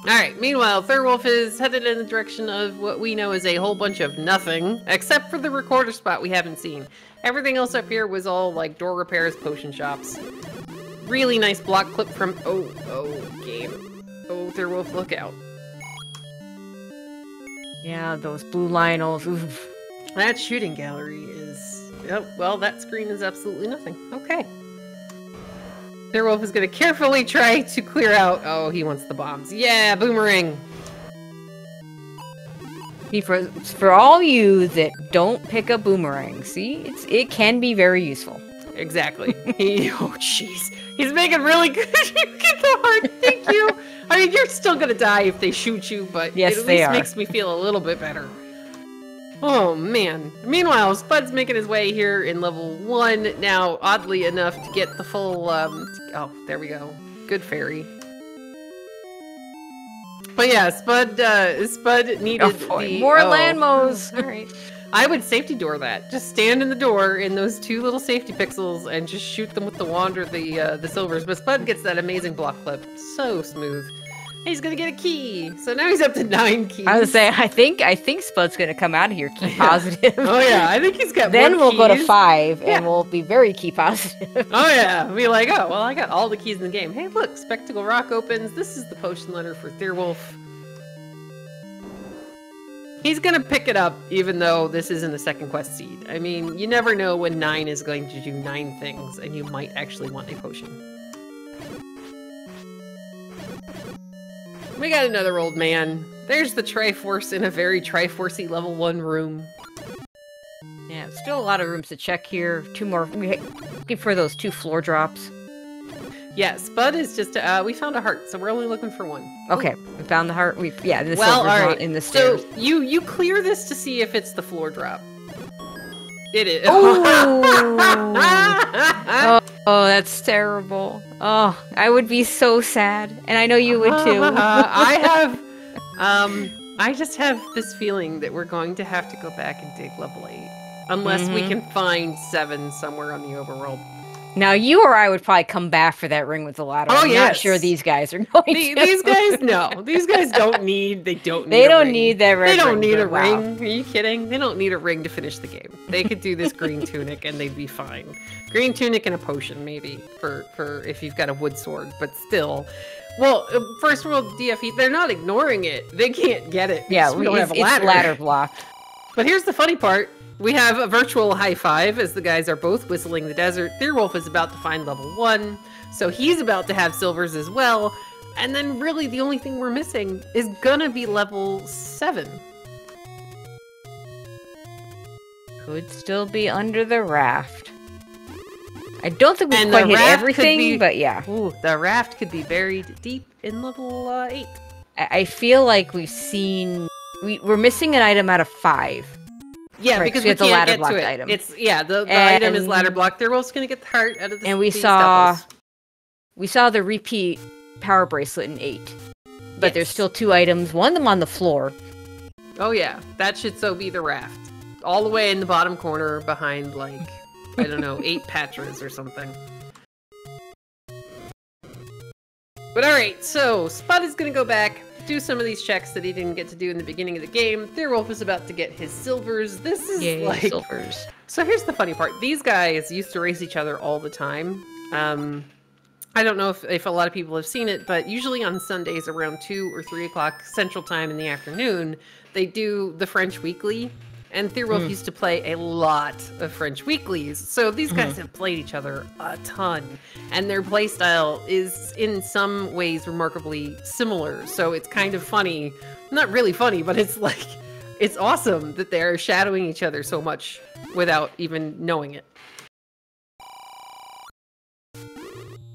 Alright, meanwhile, Thirwolf is headed in the direction of what we know is a whole bunch of nothing, except for the recorder spot we haven't seen. Everything else up here was all, like, door repairs, potion shops. Really nice block clip from... Oh, game. Oh, Thirwolf, look out. Yeah, those blue Lionels, oof. That shooting gallery is... Oh, well, that screen is absolutely nothing. Okay. Thirwolf is going to carefully try to clear out... Oh, he wants the bombs. Yeah, boomerang! See, for all you that don't pick up boomerang, see? It can be very useful. exactly. Oh, jeez. He's making really good. You get the heart. Thank you. I mean, you're still going to die if they shoot you, but yes, it at least makes me feel a little bit better. Oh, man. Meanwhile, Spud's making his way here in level 1 now, oddly enough, to get the full, oh, there we go. Good fairy. But yeah, Spud needed more Lanmos. All right. I would safety door that. Just stand in the door in those two little safety pixels and just shoot them with the wand or the silvers. But Spud gets that amazing block clip. So smooth. He's gonna get a key. So now he's up to 9 keys. I was saying, I think Spud's gonna come out of here key positive. Oh yeah, I think he's got. Then we'll go to 5 and we'll be very key positive. Oh yeah, we'll be like, oh well, I got all the keys in the game. Hey, look, Spectacle Rock opens. This is the potion letter for Thirwolf. He's gonna pick it up, even though this isn't a second quest seed. I mean, you never know when 9 is going to do 9 things, and you might actually want a potion. We got another old man. There's the Triforce in a very Triforce-y level 1 room. Yeah, still a lot of rooms to check here. 2 more, looking for those 2 floor drops. Yeah, Spud is just, we found a heart, so we're only looking for 1. Okay, we found the heart. This is not in the stairs. So you clear this to see if it's the floor drop. It is. Oh. Oh, that's terrible. Oh, I would be so sad. And I know you would too. I just have this feeling that we're going to have to go back and dig level 8. Unless we can find 7 somewhere on the overworld. Now, you or I would probably come back for that ring with the ladder. Oh, yeah. I'm not sure these guys are going to. These guys, no. These guys don't need that ring. They don't need a ring. Are you kidding? They don't need a ring to finish the game. They could do this green tunic and they'd be fine. Green tunic and a potion, maybe, for if you've got a wood sword, but still. Well, first world DFE, they're not ignoring it. They can't get it. Yeah, we don't have a ladder. It's ladder blocked. But here's the funny part. We have a virtual high five as the guys are both whistling the desert. Thirwolf is about to find level 1, so he's about to have silvers as well. And then really the only thing we're missing is gonna be level 7. Could still be under the raft. I don't think we quite hit everything, but yeah. Ooh, the raft could be buried deep in level 8. I feel like we've seen... We're missing an item out of 5. Yeah, right, because we have the ladder block item. The item is ladder block. They're also going to get the heart out of the. And we saw the repeat power bracelet in 8, but there's still 2 items. One of them on the floor. Oh yeah, that should so be the raft, all the way in the bottom corner behind like I don't know 8 patras or something. But all right, so Spud is going to go back. Do some of these checks that he didn't get to do in the beginning of the game. Thirwolf is about to get his silvers. This is silvers. So here's the funny part. These guys used to race each other all the time. I don't know if a lot of people have seen it, but usually on Sundays around 2 or 3 o'clock Central Time in the afternoon, they do the French Weekly. And Thirwolf used to play a lot of French Weeklies. So these guys have played each other a ton. And their playstyle is in some ways remarkably similar. So it's kind of funny. Not really funny, but it's like, it's awesome that they're shadowing each other so much without even knowing it.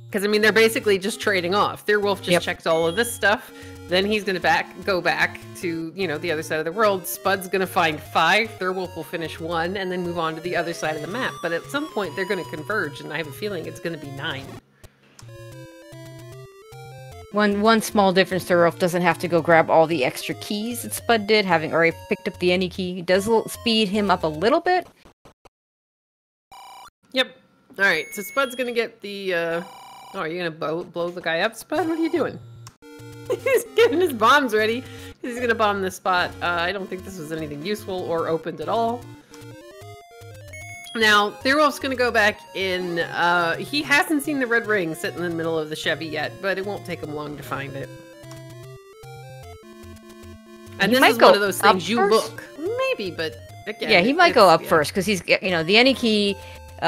Because, I mean, they're basically just trading off. Thirwolf just checked all of this stuff. Then he's going to go back to, you know, the other side of the world. Spud's going to find 5. Thirwolf will finish 1 and then move on to the other side of the map. But at some point, they're going to converge, and I have a feeling it's going to be 9. One small difference, Thirwolf doesn't have to go grab all the extra keys that Spud did, having already picked up the any key. It does speed him up a little bit. Yep. All right, so Spud's going to get the... Oh, are you going to blow the guy up, Spud? What are you doing? He's getting his bombs ready. He's going to bomb this spot. I don't think this was anything useful or opened at all. Now, Thirwolf's going to go back in. He hasn't seen the red ring sitting in the middle of the Chevy yet, but it won't take him long to find it. And this is one of those things you look. Maybe, but again. Yeah, he might go up first because he's, you know, the any key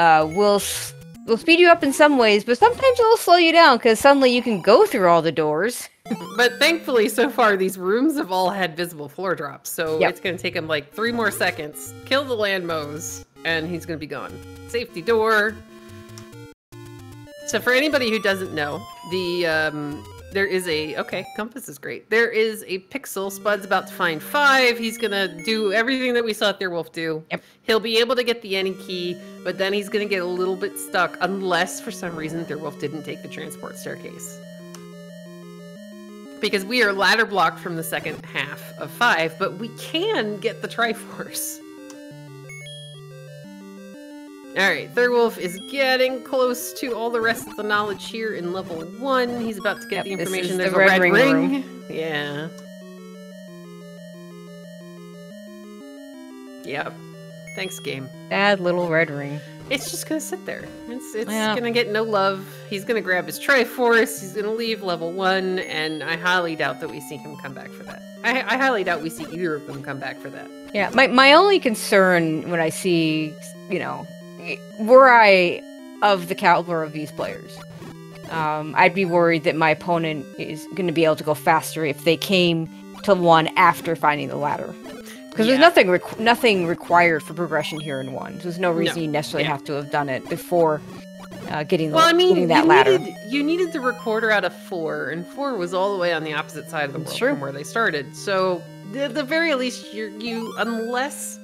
will speed you up in some ways, but sometimes it'll slow you down because suddenly you can go through all the doors. But thankfully, so far, these rooms have all had visible floor drops, so it's going to take him like 3 more seconds. Kill the Landmos, and he's going to be gone. Safety door. So for anybody who doesn't know, the there is a... Okay, compass is great. There is a pixel. Spud's about to find 5. He's going to do everything that we saw Thirwolf do. Yep. He'll be able to get the any key, but then he's going to get a little bit stuck unless, for some reason, Thirwolf didn't take the transport staircase. Because we are ladder blocked from the second half of 5, but we can get the Triforce. Alright, Thirwolf is getting close to all the rest of the knowledge here in level 1. He's about to get the information. There's the red ring. Yeah. Yep. Thanks, game. Bad little red ring. It's just gonna sit there. It's gonna get no love. He's gonna grab his Triforce, he's gonna leave level 1, and I highly doubt that we see him come back for that. I highly doubt we see either of them come back for that. Yeah, my only concern when I see, you know, were I of the caliber of these players, I'd be worried that my opponent is going to be able to go faster if they came to 1 after finding the ladder. Because there's nothing required for progression here in 1. So there's no reason you necessarily have to have done it before getting the getting that ladder. You needed the recorder out of 4, and 4 was all the way on the opposite side of the world from where they started. So at the very least, you unless...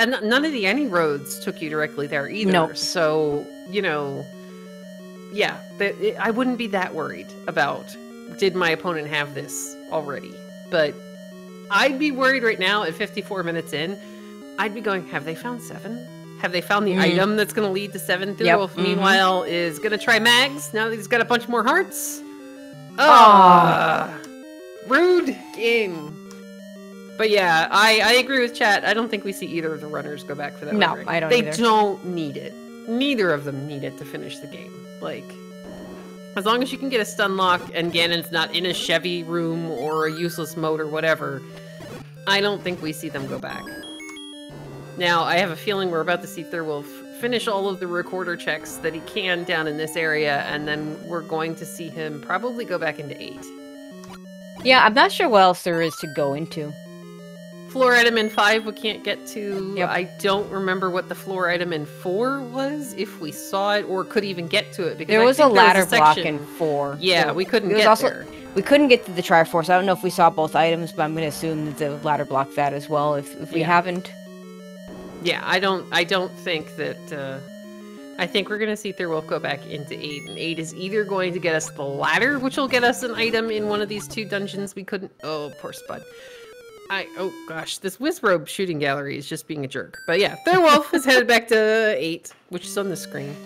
And none of the any roads took you directly there either. Nope. So, you know, yeah, I wouldn't be that worried about, did my opponent have this already? But I'd be worried right now at 54 minutes in. I'd be going, have they found 7? Have they found the item that's going to lead to 7? Thirwolf, meanwhile, is going to try mags. Now that he's got a bunch more hearts. Rude game. But yeah, I agree with chat. I don't think we see either of the runners go back for that. No, I don't either. They don't need it. Neither of them need it to finish the game. Like, as long as you can get a stun lock and Ganon's not in a Chevy room or a useless moat or whatever, I don't think we see them go back. Now, I have a feeling we're about to see Thirwolf finish all of the recorder checks that he can down in this area, and then we're going to see him probably go back into 8. Yeah, I'm not sure what else there is to go into. Floor item in 5 we can't get to. Yep. I don't remember what the floor item in 4 was, if we saw it or could even get to it, because there was a ladder block in 4. Yeah, so we couldn't get there. We couldn't get to the Triforce. I don't know if we saw both items, but I'm going to assume that the ladder blocked that as well. If we haven't. Yeah, I don't think that. I think we're going to see Thirwolf go back into 8, and 8 is either going to get us the ladder, which will get us an item in one of these 2 dungeons we couldn't. Oh, poor Spud. Oh gosh, this Wizrobe shooting gallery is just being a jerk. But yeah, Thirwolf is headed back to 8, which is on the screen.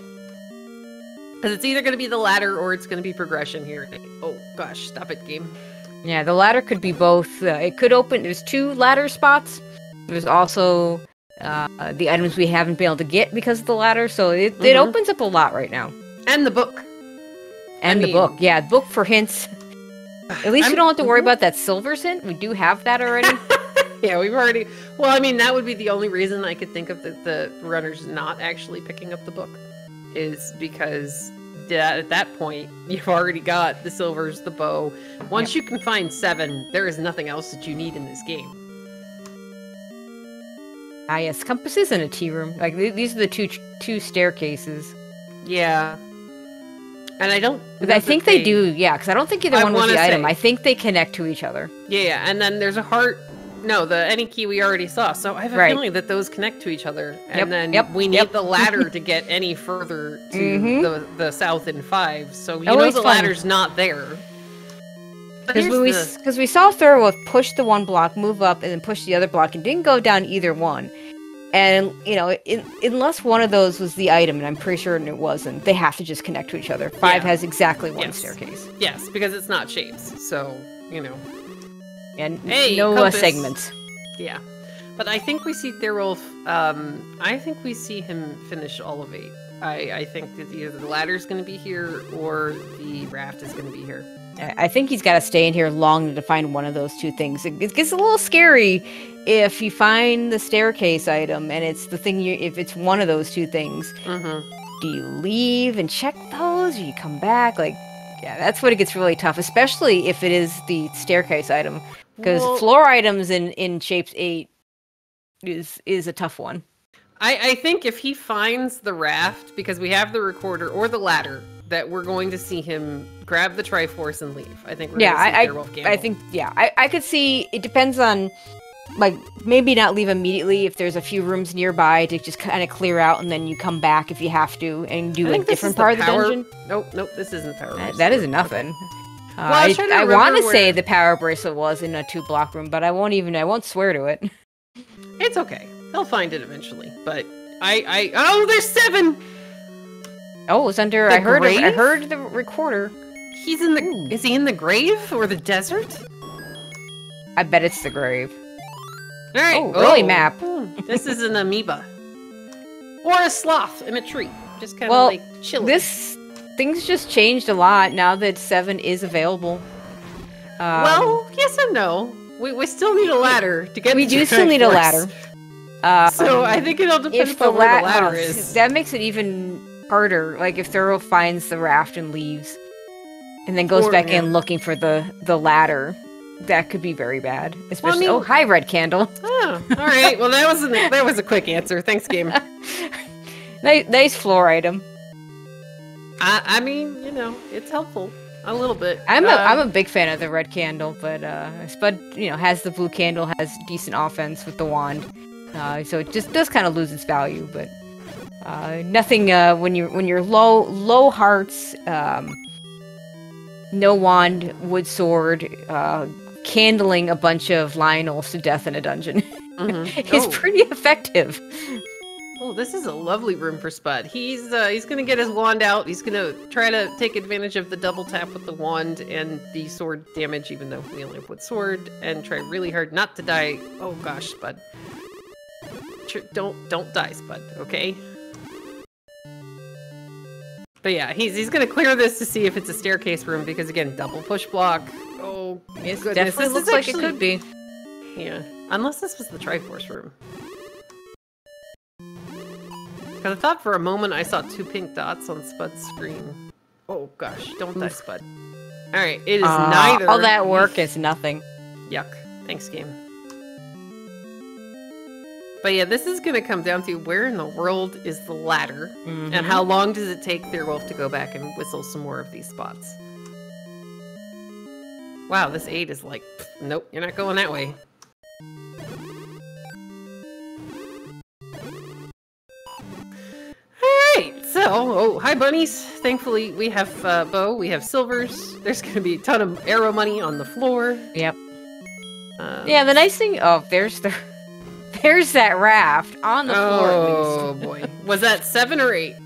Because it's either going to be the ladder or it's going to be progression here. Oh gosh, stop it, game. Yeah, the ladder could be both. It could open. There's 2 ladder spots. There's also the items we haven't been able to get because of the ladder. So it opens up a lot right now. And the book. And the book. Yeah, the book for hints. At least we don't have to worry about that silver scent. We do have that already. Yeah, we've already... Well, I mean, that would be the only reason I could think of the runners not actually picking up the book. Is because at that point, you've already got the silvers, the bow. Once you can find 7, there is nothing else that you need in this game. Ah, yes. Compasses and a tea room. Like, these are the two staircases. Yeah. And I don't... I think they do, yeah, because I don't think either one was the item. I think they connect to each other. Yeah, and then there's a heart... No, the any key we already saw, so I have a feeling that those connect to each other. And then we need the ladder to get any further to the south in 5, so you know the ladder's not there. Because we saw Thirwolf push the one block, move up, and then push the other block, and didn't go down either one. And, you know, unless one of those was the item, and I'm pretty sure it wasn't, they have to just connect to each other. 5 has exactly 1 staircase. Yes, because it's not shapes, so, you know. And no segments. Yeah. But I think we see Thirwolf, I think we see him finish all of 8. I think that either the ladder's going to be here, or the raft is going to be here. I think he's got to stay in here long to find one of those 2 things. It gets a little scary if you find the staircase item and it's the thing if it's one of those 2 things. Do you leave and check those? Or you come back? Like, yeah, that's when it gets really tough, especially if it is the staircase item. Because floor items in Shapes 8 is a tough one. I think if he finds the raft, because we have the recorder or the ladder, that we're going to see him grab the Triforce and leave. I think we're going to see Thirwolf gamble. I think, yeah. I could see, it depends on, like, maybe not leave immediately if there's a few rooms nearby to just kind of clear out, and then you come back if you have to and do a different part of the dungeon. Nope, this isn't Power Bracelet. That isn't nothing. Well, I want to say the Power Bracelet was in a 2-block room, but I won't swear to it. It's okay. They'll find it eventually, but oh, there's 7! Oh, it's under, I heard the recorder. He's in the, is he in the grave or the desert? I bet it's the grave. All right. Oh, really map. This is an amoeba. Or a sloth in a tree. Just kind of like chilling. Things just changed a lot now that 7 is available. Well, yes and no. We still need a ladder to get We still need a ladder. So I think it'll depend upon where the ladder is. That makes it even harder. Like if Thirwolf finds the raft and leaves, and then goes back in looking for the ladder, that could be very bad. Especially, well, I mean, hi, Red Candle. Oh, all right. Well, that was a quick answer. Thanks, game. nice floor item. I mean, you know, it's helpful a little bit. I'm a big fan of the Red Candle, but Spud, you know, has the Blue Candle, has decent offense with the wand. So it just does kind of lose its value, but nothing when you're low hearts, no wand, wood sword, candling a bunch of lionels to death in a dungeon. Mm-hmm. It's pretty effective. Oh, this is a lovely room for Spud. He's gonna get his wand out. He's gonna try to take advantage of the double tap with the wand and the sword damage, even though we only have wood sword, and try really hard not to die. Oh gosh, Spud. Don't die, Spud, okay? But yeah, he's gonna clear this to see if it's a staircase room, because again, double push block. Oh, goodness. It definitely looks like it could be. Yeah, unless this was the Triforce room. Because I thought for a moment I saw 2 pink dots on Spud's screen. Oh gosh, don't die, Spud. Alright, it is neither. All that work is nothing. Yuck. Thanks, game. But yeah, this is going to come down to where in the world is the ladder, and how long does it take Thirwolf to go back and whistle some more of these spots. Wow, this 8 is like, nope, you're not going that way. Alright, so, oh, hi bunnies. Thankfully, we have bow, we have silvers. There's going to be a ton of arrow money on the floor. Yep. Yeah, the nice thing, oh, there's the... There's that raft on the floor. Oh boy, was that 7 or 8?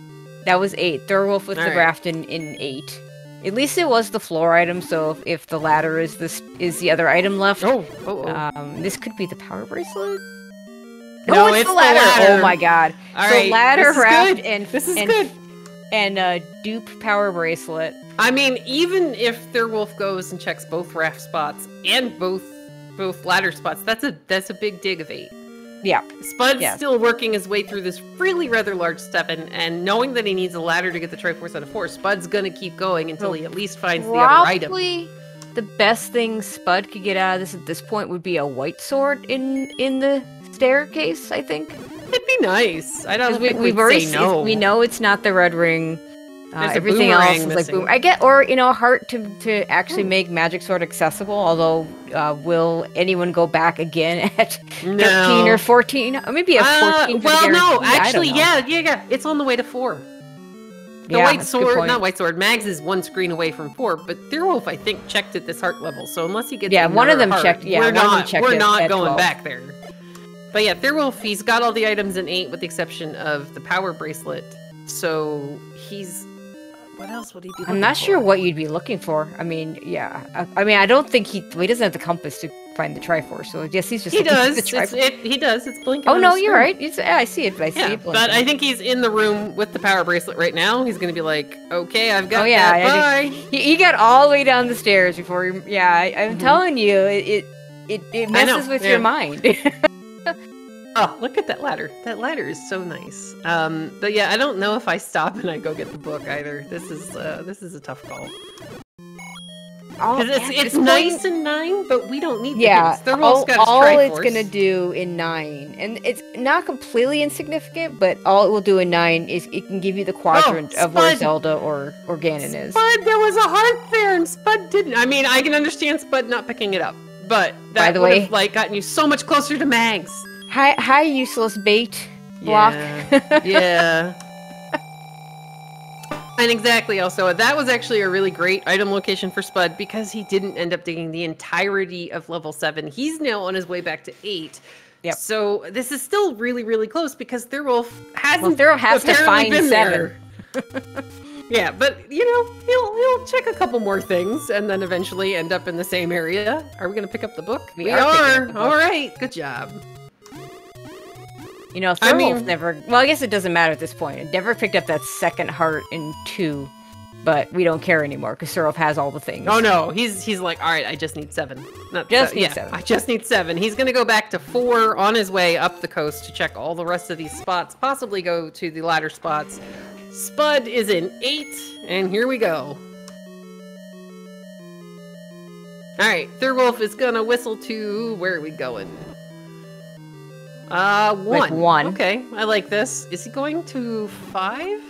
That was 8. Thirwolf with the raft in 8. At least it was the floor item. So if the ladder is the other item left, this could be the power bracelet. No, it's the ladder. Oh my god! All right, ladder, raft, and this is good. And dupe power bracelet. I mean, even if Thirwolf goes and checks both raft spots and both ladder spots, that's a big dig of 8. Yeah. Spud's still working his way through this really rather large step, and knowing that he needs a ladder to get the Triforce out of 4, Spud's gonna keep going until he at least finds the other item. Probably the best thing Spud could get out of this at this point would be a white sword in the staircase, I think. It'd be nice. I don't think we've already we know it's not the red ring. Everything else is like boom. I get, or you know, a heart to actually make Magic Sword accessible. Although, will anyone go back again at 13 or 14? Maybe a 14. Well, no, actually, yeah. It's on the way to 4. The white sword, not white sword. Mags is 1 screen away from 4, but Thirwolf, I think, checked at this heart level. So unless he gets, one of them checked. Yeah, we're not going back there. But yeah, Thirwolf, he's got all the items in 8, with the exception of the power bracelet. So he's. What else would he be looking for? I'm not sure what you'd be looking for. I mean, yeah. I mean, I don't think he doesn't have the compass to find the Triforce, so I guess he's just looking for the Triforce. He does. It's blinking. Oh, no, you're right. It's, I see it. I see it blinking. But I think he's in the room with the power bracelet right now. He's going to be like, okay, I've got that. Bye. He got all the way down the stairs before he... Yeah, I'm telling you, it messes with your mind. Oh, look at that ladder. That ladder is so nice. But yeah, I don't know if I stop and I go get the book either. This is a tough call. It's 9 and 9, but we don't need the hits. All it's going to do in 9, and it's not completely insignificant, but all it will do in 9 is it can give you the quadrant of where Zelda or Ganon is. Spud, there was a heart there, and Spud didn't. I mean, I can understand Spud not picking it up, but that would have like, gotten you so much closer to Mags. Hi, useless bait block. Yeah. And exactly, also, that was actually a really great item location for Spud because he didn't end up digging the entirety of level 7. He's now on his way back to 8. Yep. So this is still really, really close because Thirwolf hasn't has to find 7. Yeah, but, you know, he'll check a couple more things and then eventually end up in the same area. Are we going to pick up the book? We are. All right. Good job. You know, Thirwolf never... Well, I guess it doesn't matter at this point. It never picked up that second heart in 2, but we don't care anymore because Thirwolf has all the things. Oh, no. He's like, all right, I just need 7. Not just 7. I just need 7. He's going to go back to 4 on his way up the coast to check all the rest of these spots, possibly go to the ladder spots. Spud is in 8, and here we go. All right, Thirwolf is going to whistle to... Where are we going? 1. Like 1. Okay, I like this. Is he going to 5?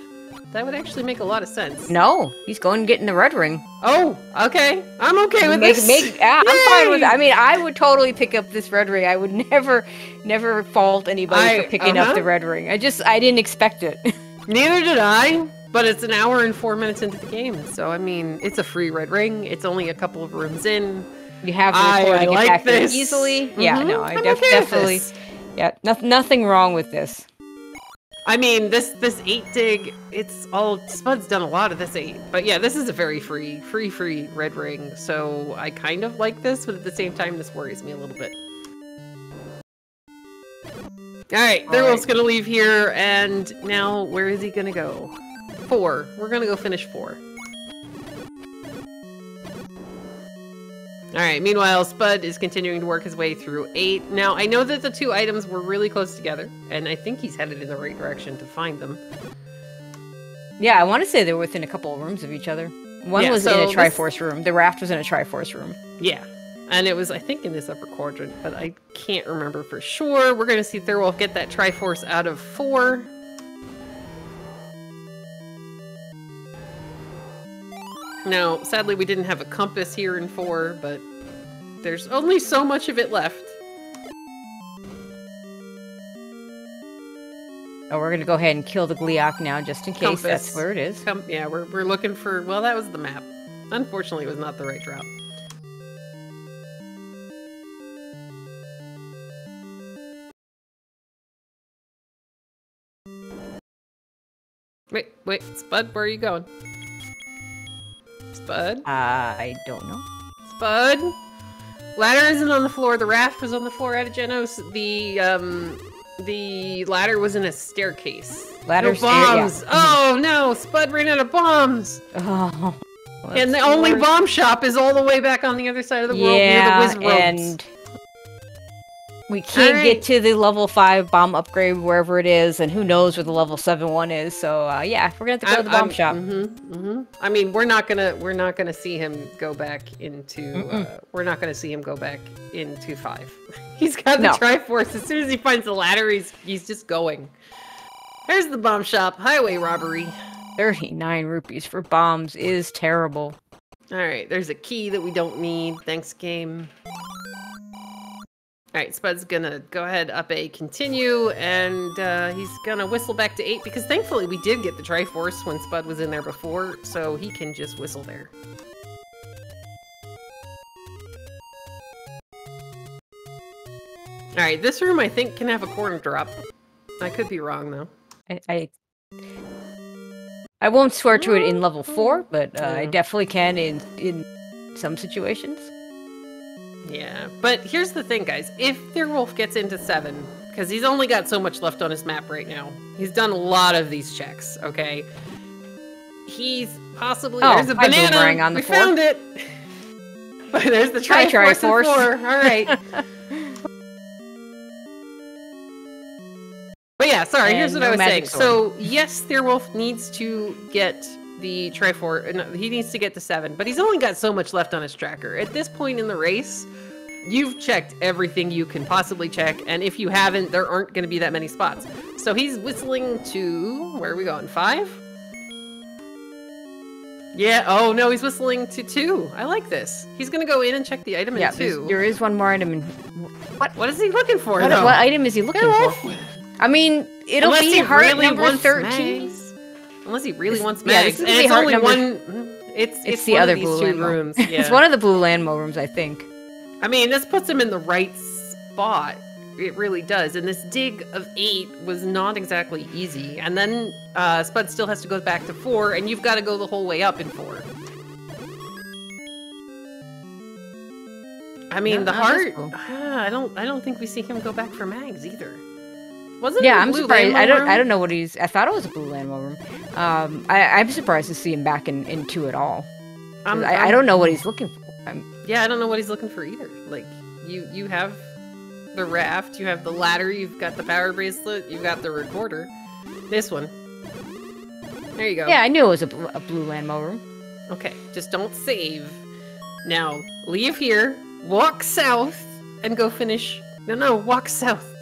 That would actually make a lot of sense. No, he's going to get in the red ring. Oh, okay. I'm okay with this. I'm fine with it. I mean, I would totally pick up this red ring. I would never fault anybody for picking up the red ring. I didn't expect it. Neither did I, but it's an hour and 4 minutes into the game. So, I mean, it's a free red ring. It's only a couple of rooms in. You have to get back there easily. Mm-hmm. Yeah, no, I'm definitely... Yeah, nothing wrong with this. I mean, this 8 dig, it's all... Spud's done a lot of this 8. But yeah, this is a very free red ring. So I kind of like this, but at the same time, this worries me a little bit. All right, Thirwolf's going to leave here. And now, where is he going to go? 4. We're going to go finish 4. All right, meanwhile, Spud is continuing to work his way through 8. Now, I know that the 2 items were really close together, and I think he's headed in the right direction to find them. Yeah, I want to say they were within a couple of rooms of each other. One was in a Triforce room. The raft was in a Triforce room. Yeah, and it was, I think, in this upper quadrant, but I can't remember for sure. We're going to see Thirwolf get that Triforce out of 4. Now, sadly, we didn't have a compass here in 4, but there's only so much of it left. Oh, we're going to go ahead and kill the Gliok now, just in case that's where it is. Yeah, we're looking for... Well, that was the map. Unfortunately, it was not the right route. Wait, Spud, where are you going? Spud? I don't know. Spud? Ladder isn't on the floor. The raft was on the floor out of Genos. The ladder was in a staircase. Bombs. Yeah. Oh, no. Spud ran out of bombs. Oh. Well, and the only bomb shop is all the way back on the other side of the world near the Wiz and ropes. We can't get to the level 5 bomb upgrade wherever it is, and who knows where the level 7 one is. So yeah, we're gonna have to go to the bomb shop. I mean, we're not gonna see him go back into we're not gonna see him go back into 5. He's got the Triforce. As soon as he finds the ladder, he's just going. There's the bomb shop. Highway robbery. 39 rupees for bombs is terrible. All right, there's a key that we don't need. Thanks, game. All right, Spud's gonna go ahead, up A, continue, and he's gonna whistle back to 8 because thankfully we did get the Triforce when Spud was in there before, so he can just whistle there. All right, this room I think can have a corner drop. I could be wrong though. I won't swear to it in level 4, but I definitely can in some situations. Yeah, but here's the thing, guys. If Thirwolf gets into 7, because he's only got so much left on his map right now, he's done a lot of these checks, okay? He's possibly... Oh, there's a banana! On the floor. Found it! But there's the Triforce. All right. But yeah, sorry, here's what I was saying. So, yes, Thirwolf needs to get the Triforce. No, he needs to get to 7, but he's only got so much left on his tracker. At this point in the race, you've checked everything you can possibly check, and if you haven't, there aren't going to be that many spots. So he's whistling to... where are we going? 5? Yeah, oh no, he's whistling to 2. I like this. He's going to go in and check the item in 2. There is one more item in... What is he looking for? What item is he looking for? I mean, it'll be heart number 13. Unless he really wants mags. Yeah, and it's only one... It's the other blue land rooms. Yeah. It's one of the blue landmo rooms, I think. I mean, this puts him in the right spot. It really does. And this dig of 8 was not exactly easy. And then Spud still has to go back to 4, and you've got to go the whole way up in 4. I mean, the heart... I don't think we see him go back for mags either. Wasn't it a blue surprised. I don't know what he's. I thought it was a blue landmo room. I'm surprised to see him back in 2 at all. I don't know what he's looking for. I don't know what he's looking for either. Like you have the raft, you have the ladder, you've got the power bracelet, you've got the recorder. This one. There you go. Yeah, I knew it was a blue landmo room. Okay, just don't save. Now leave here, walk south, and go finish. No, walk south.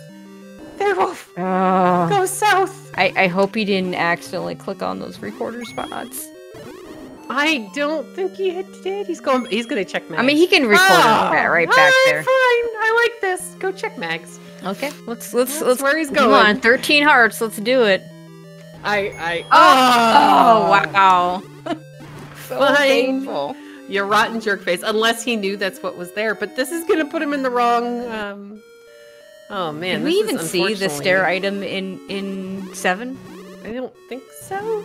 Thirwolf! Go south! I hope he didn't accidentally click on those recorder spots. I don't think he did. He's gonna check mags. I mean, he can record back there. Fine, I like this. Go check mags. Okay, let's where he's going. Come on, 13 hearts, let's do it. Oh wow. So painful. You rotten jerk face, unless he knew that's what was there, but this is gonna put him in the wrong, oh man, did we even see the stair item in 7? I don't think so.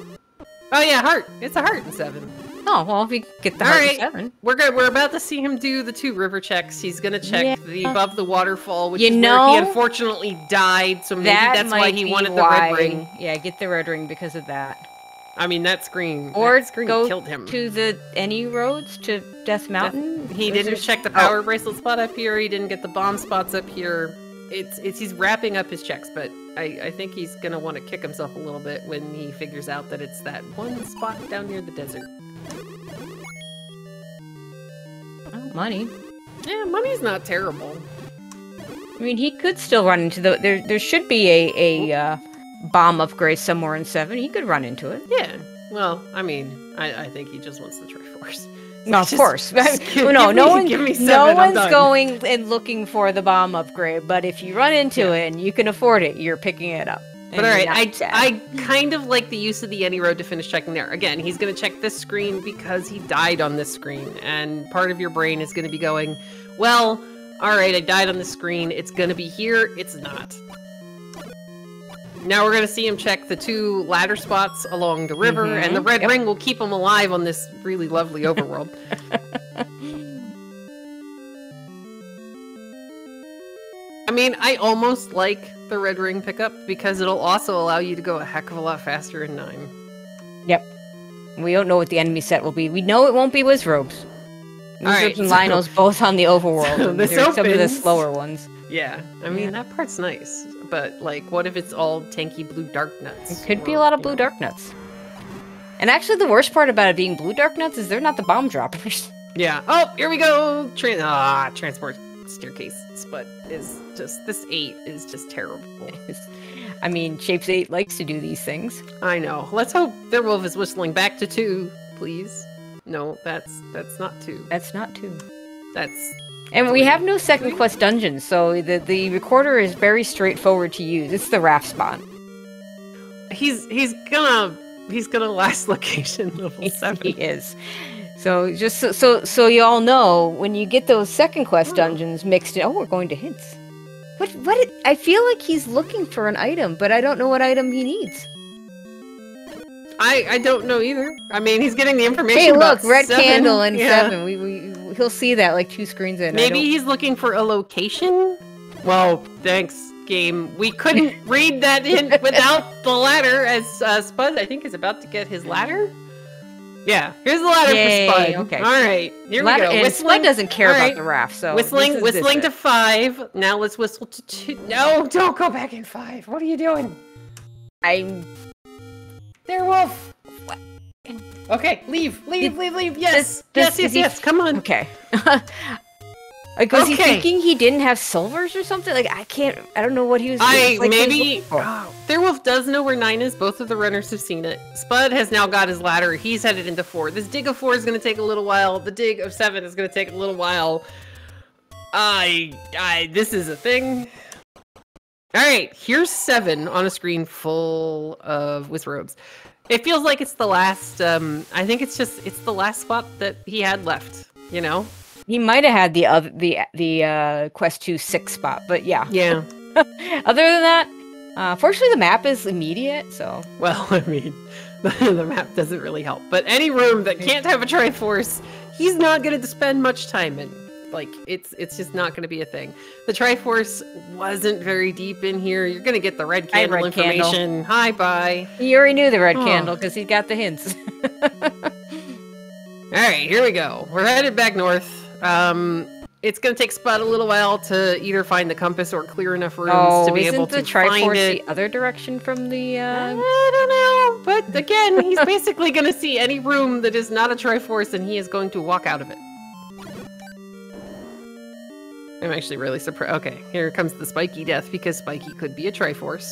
Oh yeah, heart. It's a heart in 7. Oh well, if we get the heart in 7, we're good. We're about to see him do the 2 river checks. He's gonna check the above the waterfall, which is where he unfortunately died. So maybe that's why he wanted the red ring. Yeah, get the red ring because of that. I mean, that scream. Or that scream killed him. To the any roads to Death Mountain. He didn't check the power bracelet spot up here. He didn't get the bomb spots up here. He's wrapping up his checks, but I think he's gonna want to kick himself a little bit when he figures out that it's that one spot down near the desert. Oh, money. Yeah, money's not terrible. I mean, he could still run into the... There should be a bomb of grace somewhere in 7. He could run into it. Yeah. Well, I mean, I think he just wants the Triforce. No, of course. No one's going and looking for the bomb upgrade, but if you run into it and you can afford it, you're picking it up. But all right, I kind of like the use of the any road to finish checking there. Again, he's going to check this screen because he died on this screen, and part of your brain is going to be going, well, all right, I died on the screen. It's going to be here. It's not. Now we're going to see him check the 2 ladder spots along the river, and the red ring will keep him alive on this really lovely overworld. I mean, I almost like the red ring pickup because it'll also allow you to go a heck of a lot faster in 9. Yep. We don't know what the enemy set will be. We know it won't be Wizrobes. Wizrobes and Lionels both on the overworld. So they're some of the slower ones. Yeah, I mean, that part's nice, but, like, what if it's all tanky blue dark nuts? It could be a lot of blue dark nuts. And actually, the worst part about it being blue dark nuts is they're not the bomb droppers. Yeah. Oh, here we go! Transport staircase Spud is just... This 8 is just terrible. I mean, Shapes 8 likes to do these things. I know. Let's hope Thirwolf is whistling back to 2, please. No, that's not 2. That's not 2. That's... And we have no second quest dungeons, so the recorder is very straightforward to use. It's the raft spot. He's gonna last location level 7. He is. So just so you all know, when you get those second quest dungeons mixed in, we're going to hints. What? I feel like he's looking for an item, but I don't know what item he needs. I don't know either. I mean, he's getting the information. Hey, look, red 7. Candle in 7. He'll see that like 2 screens in. Maybe he's looking for a location? Well, thanks, game. We couldn't read that in without the ladder, as Spud, I think, is about to get his ladder. Yeah, here's the ladder for Spud. Okay. All right, here we go. Whistling. Spud doesn't care about the raft, so... Whistling to 5. Now let's whistle to 2. No, don't go back in 5. What are you doing? I'm... Thirwolf! What? Okay, leave. Yes. Come on. Okay. Like, was he thinking he didn't have silvers or something? Like, I don't know what he was like, maybe... Oh, Thirwolf does know where 9 is. Both of the runners have seen it. Spud has now got his ladder. He's headed into 4. This dig of 4 is going to take a little while. The dig of 7 is going to take a little while. This is a thing. Alright, here's 7 on a screen full of... with robes. It feels like it's the last, I think it's just, it's the last spot that he had left, you know? He might have had the other, Quest 2 6 spot, but yeah. Yeah. Other than that, fortunately the map is immediate, so. Well, I mean, the map doesn't really help. But any room that can't have a Triforce, he's not going to spend much time in. Like, it's just not going to be a thing. The Triforce wasn't very deep in here. You're going to get the red candle information. Hi, bye. He already knew the red candle because he got the hints. All right, here we go. We're headed back north. It's going to take Spud a little while to either find the compass or clear enough rooms to be able to find it. Isn't the Triforce the other direction from the... I don't know. But again, he's basically going to see any room that is not a Triforce and he is going to walk out of it. I'm actually really surprised. Okay, here comes the Spiky death because Spiky could be a Triforce.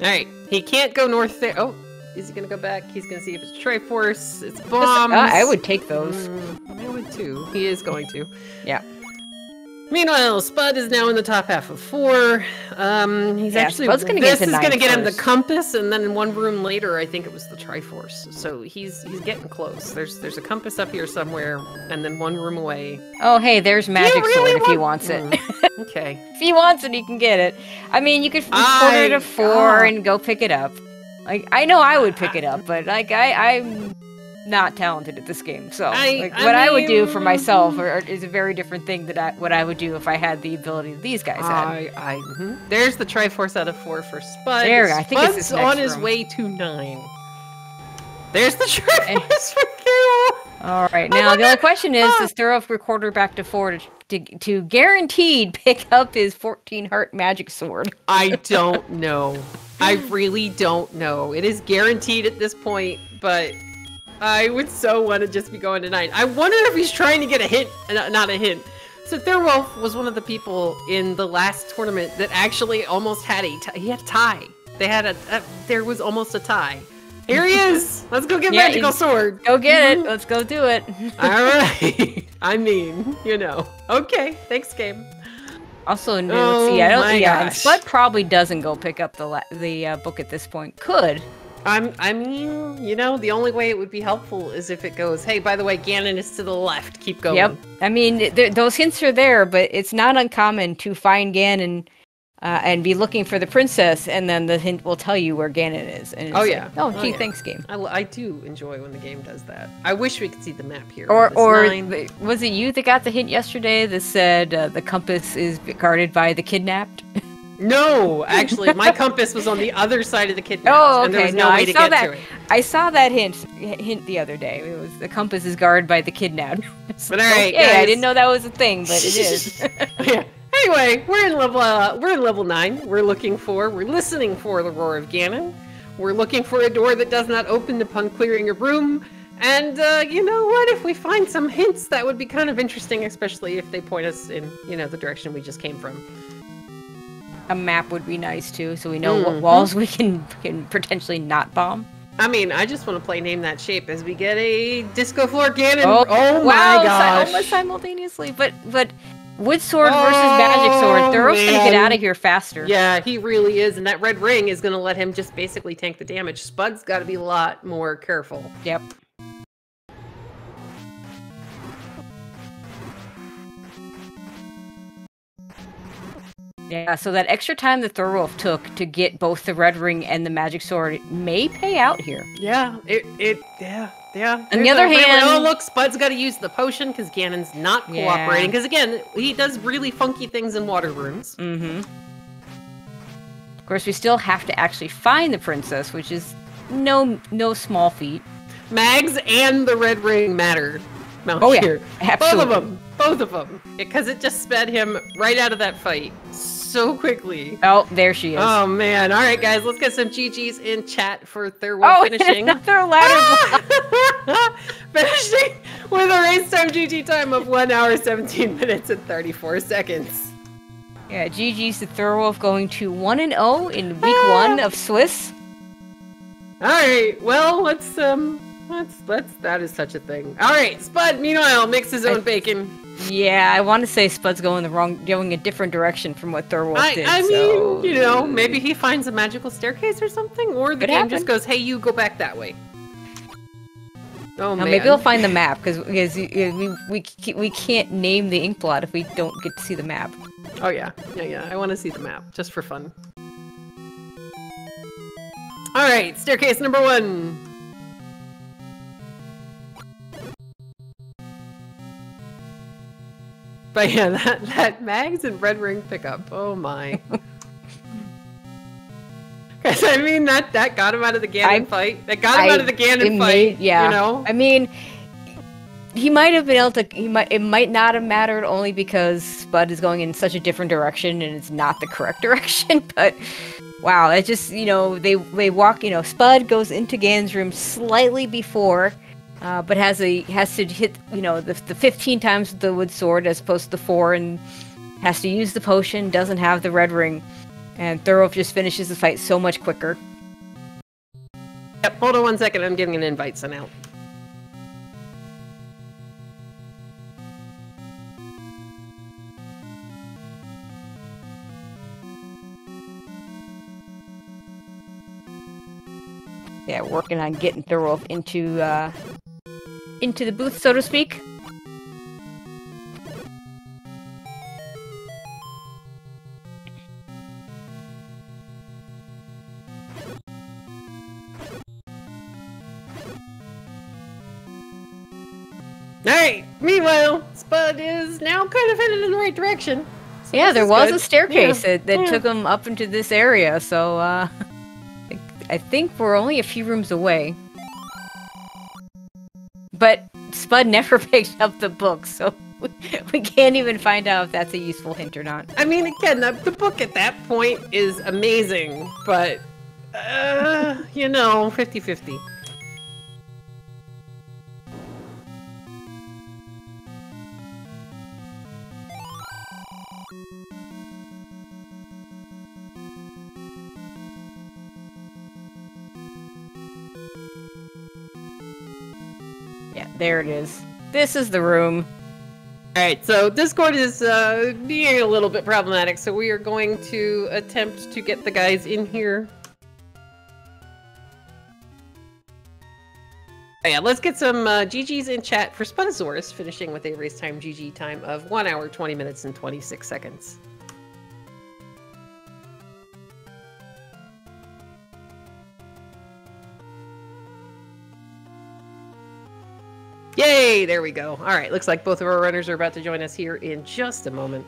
Alright, he can't go north there. Oh, is he gonna go back? He's gonna see if it's Triforce. It's bombs. I would take those. I would too. He is going to. Yeah. Meanwhile, Spud is now in the top half of 4. He's actually Spud's gonna this get is going to get him the compass, and then one room later, I think it was the Triforce. So he's getting close. There's a compass up here somewhere, and then one room away. Oh hey, there's magic sword if he wants it. Okay. If he wants it, he can get it. I mean, you could quarter it to 4 and go pick it up. Like I know I would pick it up, but like I'm not talented at this game, so I mean, I would do for myself is a very different thing than what I would do if I had the ability that these guys had. There's the Triforce out of 4 for Spud. There, I think Spud's on his way to 9. There's the Triforce for Thirwolf. All right, now the only question is Thirwolf recorder back to 4 to guaranteed pick up his 14 heart magic sword? I don't know. I really don't know. It is guaranteed at this point, but I would so want to just be going to 9. I wonder if he's trying to get a hint, not a hint. So Thirwolf was one of the people in the last tournament that actually almost had a tie. They had there was almost a tie. Here he is. Let's go get Magical Sword. Go get it. Let's go do it. All right. I mean, you know. Okay. Thanks, game. Also, new, and Spud probably doesn't go pick up the book at this point. Could. I mean, you know, the only way it would be helpful is if it goes, hey, by the way, Ganon is to the left. Keep going. Yep. I mean, those hints are there, but it's not uncommon to find Ganon and be looking for the princess, and then the hint will tell you where Ganon is. And it's like, oh, gee, thanks, game. I do enjoy when the game does that. I wish we could see the map here. Or was it you that got the hint yesterday that said the compass is guarded by the kidnapped? No, actually, my compass was on the other side of the kidnapped, and there was no way to get to it. I saw that hint the other day. It was the compass is guarded by the kidnapped. But all right, I didn't know that was a thing, but it is. Yeah. Anyway, we're in level 9. We're listening for the roar of Ganon. We're looking for a door that does not open upon clearing a room. And, you know what, if we find some hints, that would be kind of interesting, especially if they point us in, you know, the direction we just came from. A map would be nice, too, so we know what walls we can potentially not bomb. I mean, I just want to play Name That Shape as we get a Disco Floor Ganon. Oh my gosh. Almost simultaneously, but Wood Sword versus Magic Sword. Thurro's going to get out of here faster. Yeah, he really is, and that red ring is going to let him just basically tank the damage. Spud's got to be a lot more careful. Yep. Yeah, so that extra time that Thirwolf took to get both the Red Ring and the Magic Sword may pay out here. Yeah, yeah. On the other hand... Oh, look, Spud's got to use the potion because Ganon's not cooperating. Because, again, he does really funky things in water rooms. Of course, we still have to actually find the princess, which is no small feat. Mags and the Red Ring matter. Both of them. Both of them. Because it just sped him right out of that fight. so quickly. Oh, there she is. Oh, man. All right, guys. Let's get some GGs in chat for Thirwolf finishing. Oh, another ladder block. Finishing with a race time GG time of 1 hour, 17 minutes, and 34 seconds. Yeah, GGs to Thirwolf going to 1-0 in week 1 of Swiss. All right. Well, let's that is such a thing. All right. Spud, meanwhile, makes his own bacon. Yeah, I want to say Spud's going going a different direction from what Thirwolf did. I mean, so, you know, maybe he finds a magical staircase or something, or the game just goes, "Hey, you go back that way." Oh man. Maybe he'll find the map because we can't name the ink blot if we don't get to see the map. Oh yeah. I want to see the map just for fun. All right, staircase number 1. But yeah, that Mags and Red Ring pickup. Oh my. Because I mean, that got him out of the Ganon fight. That got him out of the Ganon fight. Yeah. You know? I mean, he might have been able to, it might not have mattered only because Spud is going in such a different direction and it's not the correct direction. But wow, it just, you know, they walk, you know, Spud goes into Ganon's room slightly before. But has to hit, you know, the 15 times with the wood sword as opposed to the 4, and has to use the potion, doesn't have the red ring, and Thirwolf just finishes the fight so much quicker. Yep, hold on 1 second, I'm giving an invite sent out. Yeah, working on getting Thirwolf into the booth, so to speak. Alright, meanwhile, Spud is now kind of headed in the right direction. So yeah, there was a staircase that took him up into this area, so I think we're only a few rooms away. But Spud never picked up the book, so we can't even find out if that's a useful hint or not. I mean, again, the book at that point is amazing, but, you know, 50-50. There it is. This is the room. Alright, so Discord is being a little bit problematic, so we are going to attempt to get the guys in here. Oh, yeah, let's get some GGs in chat for Spudozaurus, finishing with a race time GG time of 1 hour, 20 minutes, and 26 seconds. Yay! There we go. All right, looks like both of our runners are about to join us here in just a moment.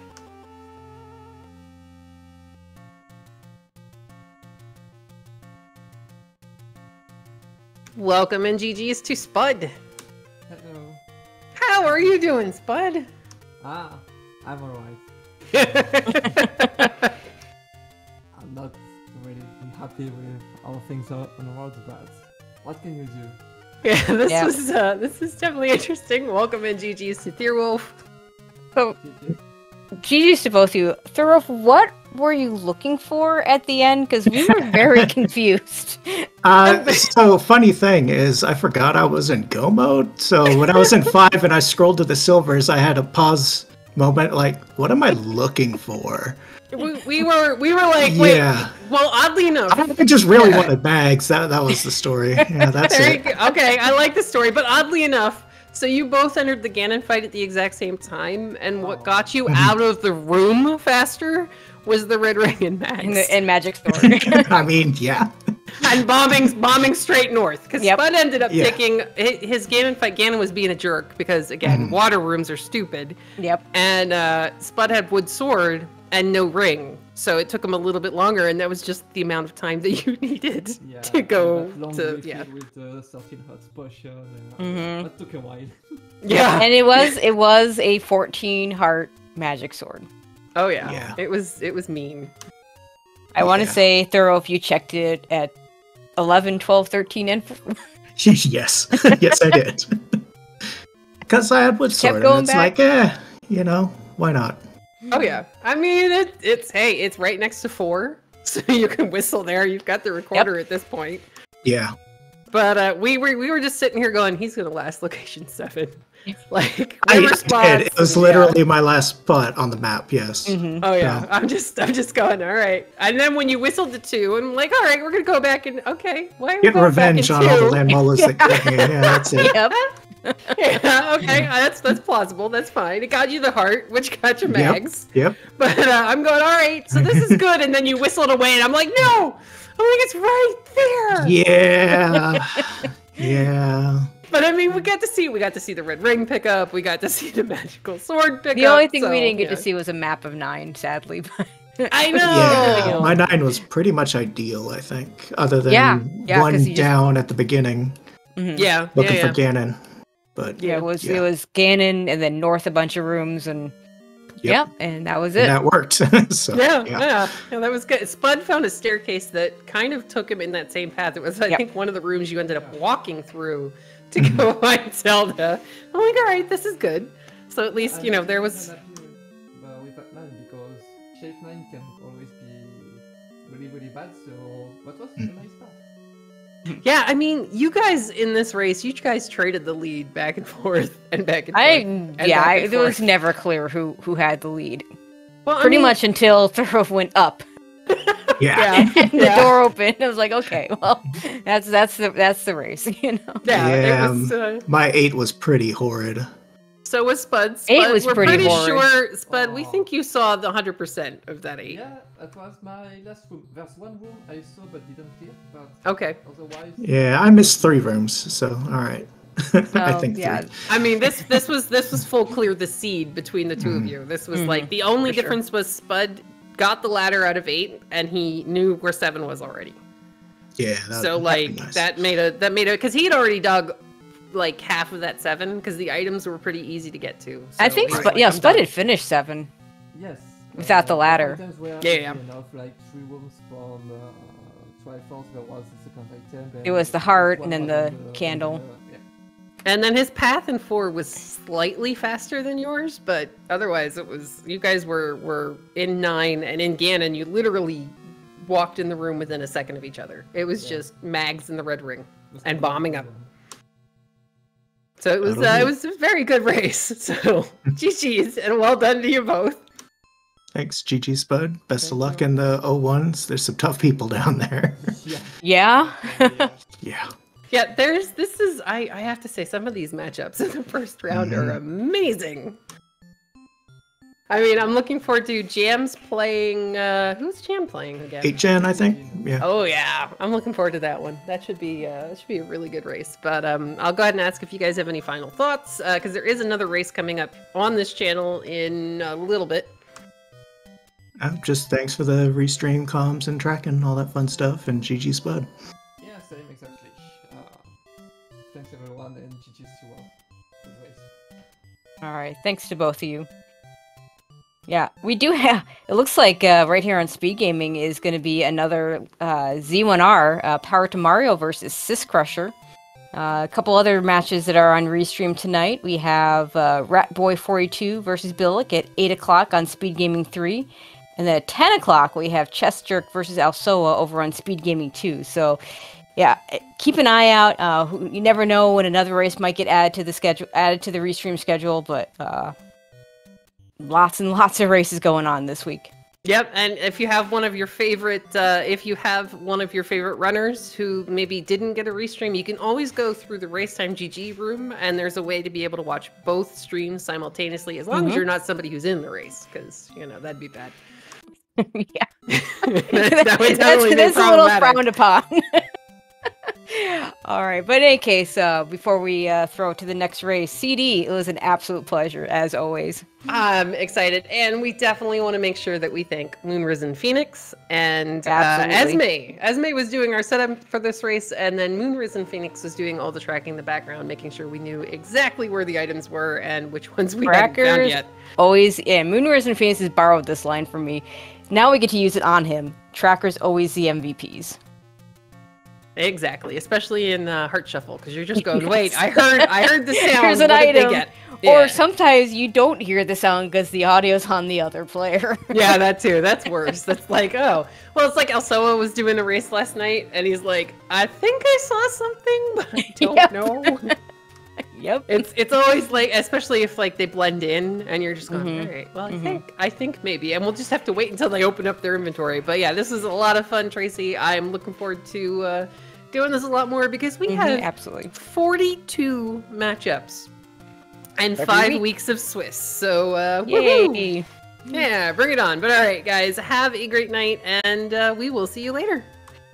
Welcome in GGs to Spud. Hello. How are you doing, Spud? Ah, I'm alright. I'm not really happy with all things out in the world, but what can you do? Yeah, this is definitely interesting. Welcome in GGs to Thirwolf. So, GGs to both of you. Thirwolf, what were you looking for at the end? Because we were very confused. So, funny thing is, I forgot I was in go mode. So, when I was in 5 and I scrolled to the silvers, I had a pause moment like, what am I looking for? We were like, wait, well, oddly enough. I just really wanted bags. That was the story. Yeah, that's it. Okay, I like the story, but oddly enough, so you both entered the Ganon fight at the exact same time, and what got you out of the room faster was the Red Ring and Mags. And Magic Sword. I mean, yeah. And bombing straight north, because Spud ended up taking his Ganon fight. Ganon was being a jerk, because, again, water rooms are stupid. Yep. And Spud had Wood Sword. And no ring, so it took him a little bit longer, and that was just the amount of time that you needed to go to with the 13 hertz potion. That took a while. Yeah, and it was a 14 heart magic sword. Oh yeah. It was mean. I want to say, Thorough, if you checked it at 11, 12, 13, and 14. Yes. Yes, I did. Because I had Wood Sword, and it's back. Like, you know, why not? Oh, yeah. I mean, it's right next to 4, so you can whistle there. You've got the recorder at this point. Yeah. But we were just sitting here going, he's going to last location 7. Like, it was literally my last spot on the map. Yes. Mm-hmm. Oh yeah. So. I'm just going. All right. And then when you whistled the 2, I'm like, all right, we're gonna go back and get revenge on all the land molars that came in. Yeah, that's it. Yep. Yeah. Okay. That's plausible. That's fine. It got you the heart, which got your mags. Yep. But I'm going. All right. So this is good. And then you whistled away, and I'm like, no. I think it's right there. Yeah. Yeah. But I mean, we got to see the red ring pick up. We got to see the magical sword pick up. The only thing we didn't get to see was a map of 9, sadly. I know. Yeah, my 9 was pretty much ideal, I think, other than one down at the beginning. Mm-hmm. Yeah, looking for Ganon. But it was Ganon, and then north a bunch of rooms, and and that was it. And that worked. So, yeah, that was good. Spud found a staircase that kind of took him in that same path. It was, I think, one of the rooms you ended up walking through. To go find Zelda. I'm like, all right, this is good. So at least, you know, there was... But with Pac-Man, because Shape 9 can always be really, really bad, so what was the nice part? Yeah, I mean, you guys in this race, you guys traded the lead back and forth and back and forth. Yeah, it was never clear who had the lead. Well, Pretty much until Thorough went up. Yeah. And the door opened. I was like, okay, well, that's the race, you know. Yeah. It was, my 8 was pretty horrid. So was Spud's. 8 was pretty horrid. We're pretty sure, Spud. We think you saw the 100% of that 8. Yeah, that was my last room. There's one room I saw but didn't hear. But okay. Otherwise. Yeah, I missed 3 rooms. So all right. So, I think three. I mean, this was full clear the seed between the two of you. This was like the only difference was Spud got the ladder out of 8, and he knew where 7 was already. Yeah. So like nice. that made a because he had already dug like half of that 7 because the items were pretty easy to get to. So I think Spud had finished 7. Yes. Without the ladder. It was the heart and then the candle. And then his path in 4 was slightly faster than yours, but otherwise it was, you guys were in 9 and in Ganon, you literally walked in the room within a second of each other. It was just mags in the red ring and bombing up. So it was a very good race. So GG's and well done to you both. Thanks, GG Spud. Best of luck in the 01s. There's some tough people down there. Yeah. Yeah. Yeah, I have to say, some of these matchups in the first round are amazing. I mean, I'm looking forward to Jam's playing, who's Jam playing again? 8chan, I think. Yeah. Oh yeah, I'm looking forward to that one. That should be a really good race. But I'll go ahead and ask if you guys have any final thoughts, because there is another race coming up on this channel in a little bit. Just thanks for the restream comms and tracking, all that fun stuff, and GG Spud. Thanks everyone, and GG's to all. Alright, thanks to both of you. Yeah, we do have, it looks like right here on Speed Gaming is going to be another Z1R, Power to Mario versus Syscrusher. A couple other matches that are on Restream tonight. We have Ratboy42 versus Billick at 8 o'clock on Speed Gaming 3. And then at 10 o'clock we have Chestjerk versus Elsoa over on Speed Gaming 2. So... yeah, keep an eye out. You never know when another race might get added to the restream schedule, but lots and lots of races going on this week. Yep, and if you have one of your favorite, runners who maybe didn't get a restream, you can always go through the Racetime GG room, and there's a way to be able to watch both streams simultaneously, as long as you're not somebody who's in the race, because you know that'd be bad. Yeah, that would totally be problematic. That's a little frowned upon. All right, but in any case, before we throw it to the next race, CD, it was an absolute pleasure as always. I'm excited, and we definitely want to make sure that we thank Moon Risen Phoenix and Esme. Esme was doing our setup for this race, and then Moon Risen Phoenix was doing all the tracking in the background, making sure we knew exactly where the items were and which ones we hadn't found yet. Always, yeah. Moon Risen Phoenix has borrowed this line from me. Now we get to use it on him. Trackers always the MVPs. Exactly, especially in Heart Shuffle, because you're just going, wait, I heard the sound. Here's an item. Get? Yeah. Or sometimes you don't hear the sound because the audio's on the other player. Yeah, that too. That's worse. That's like, oh. Well, it's like Elsoa was doing a race last night, and he's like, I think I saw something, but I don't know. Yep. It's always like, especially if like they blend in and you're just going, all right, well, I think maybe, and we'll just have to wait until they open up their inventory. But yeah, this is a lot of fun, Tracy. I'm looking forward to doing this a lot more because we have absolutely 42 matchups and every 5 weeks of Swiss. So woohoo! Yeah, bring it on. But all right, guys, have a great night, and we will see you later.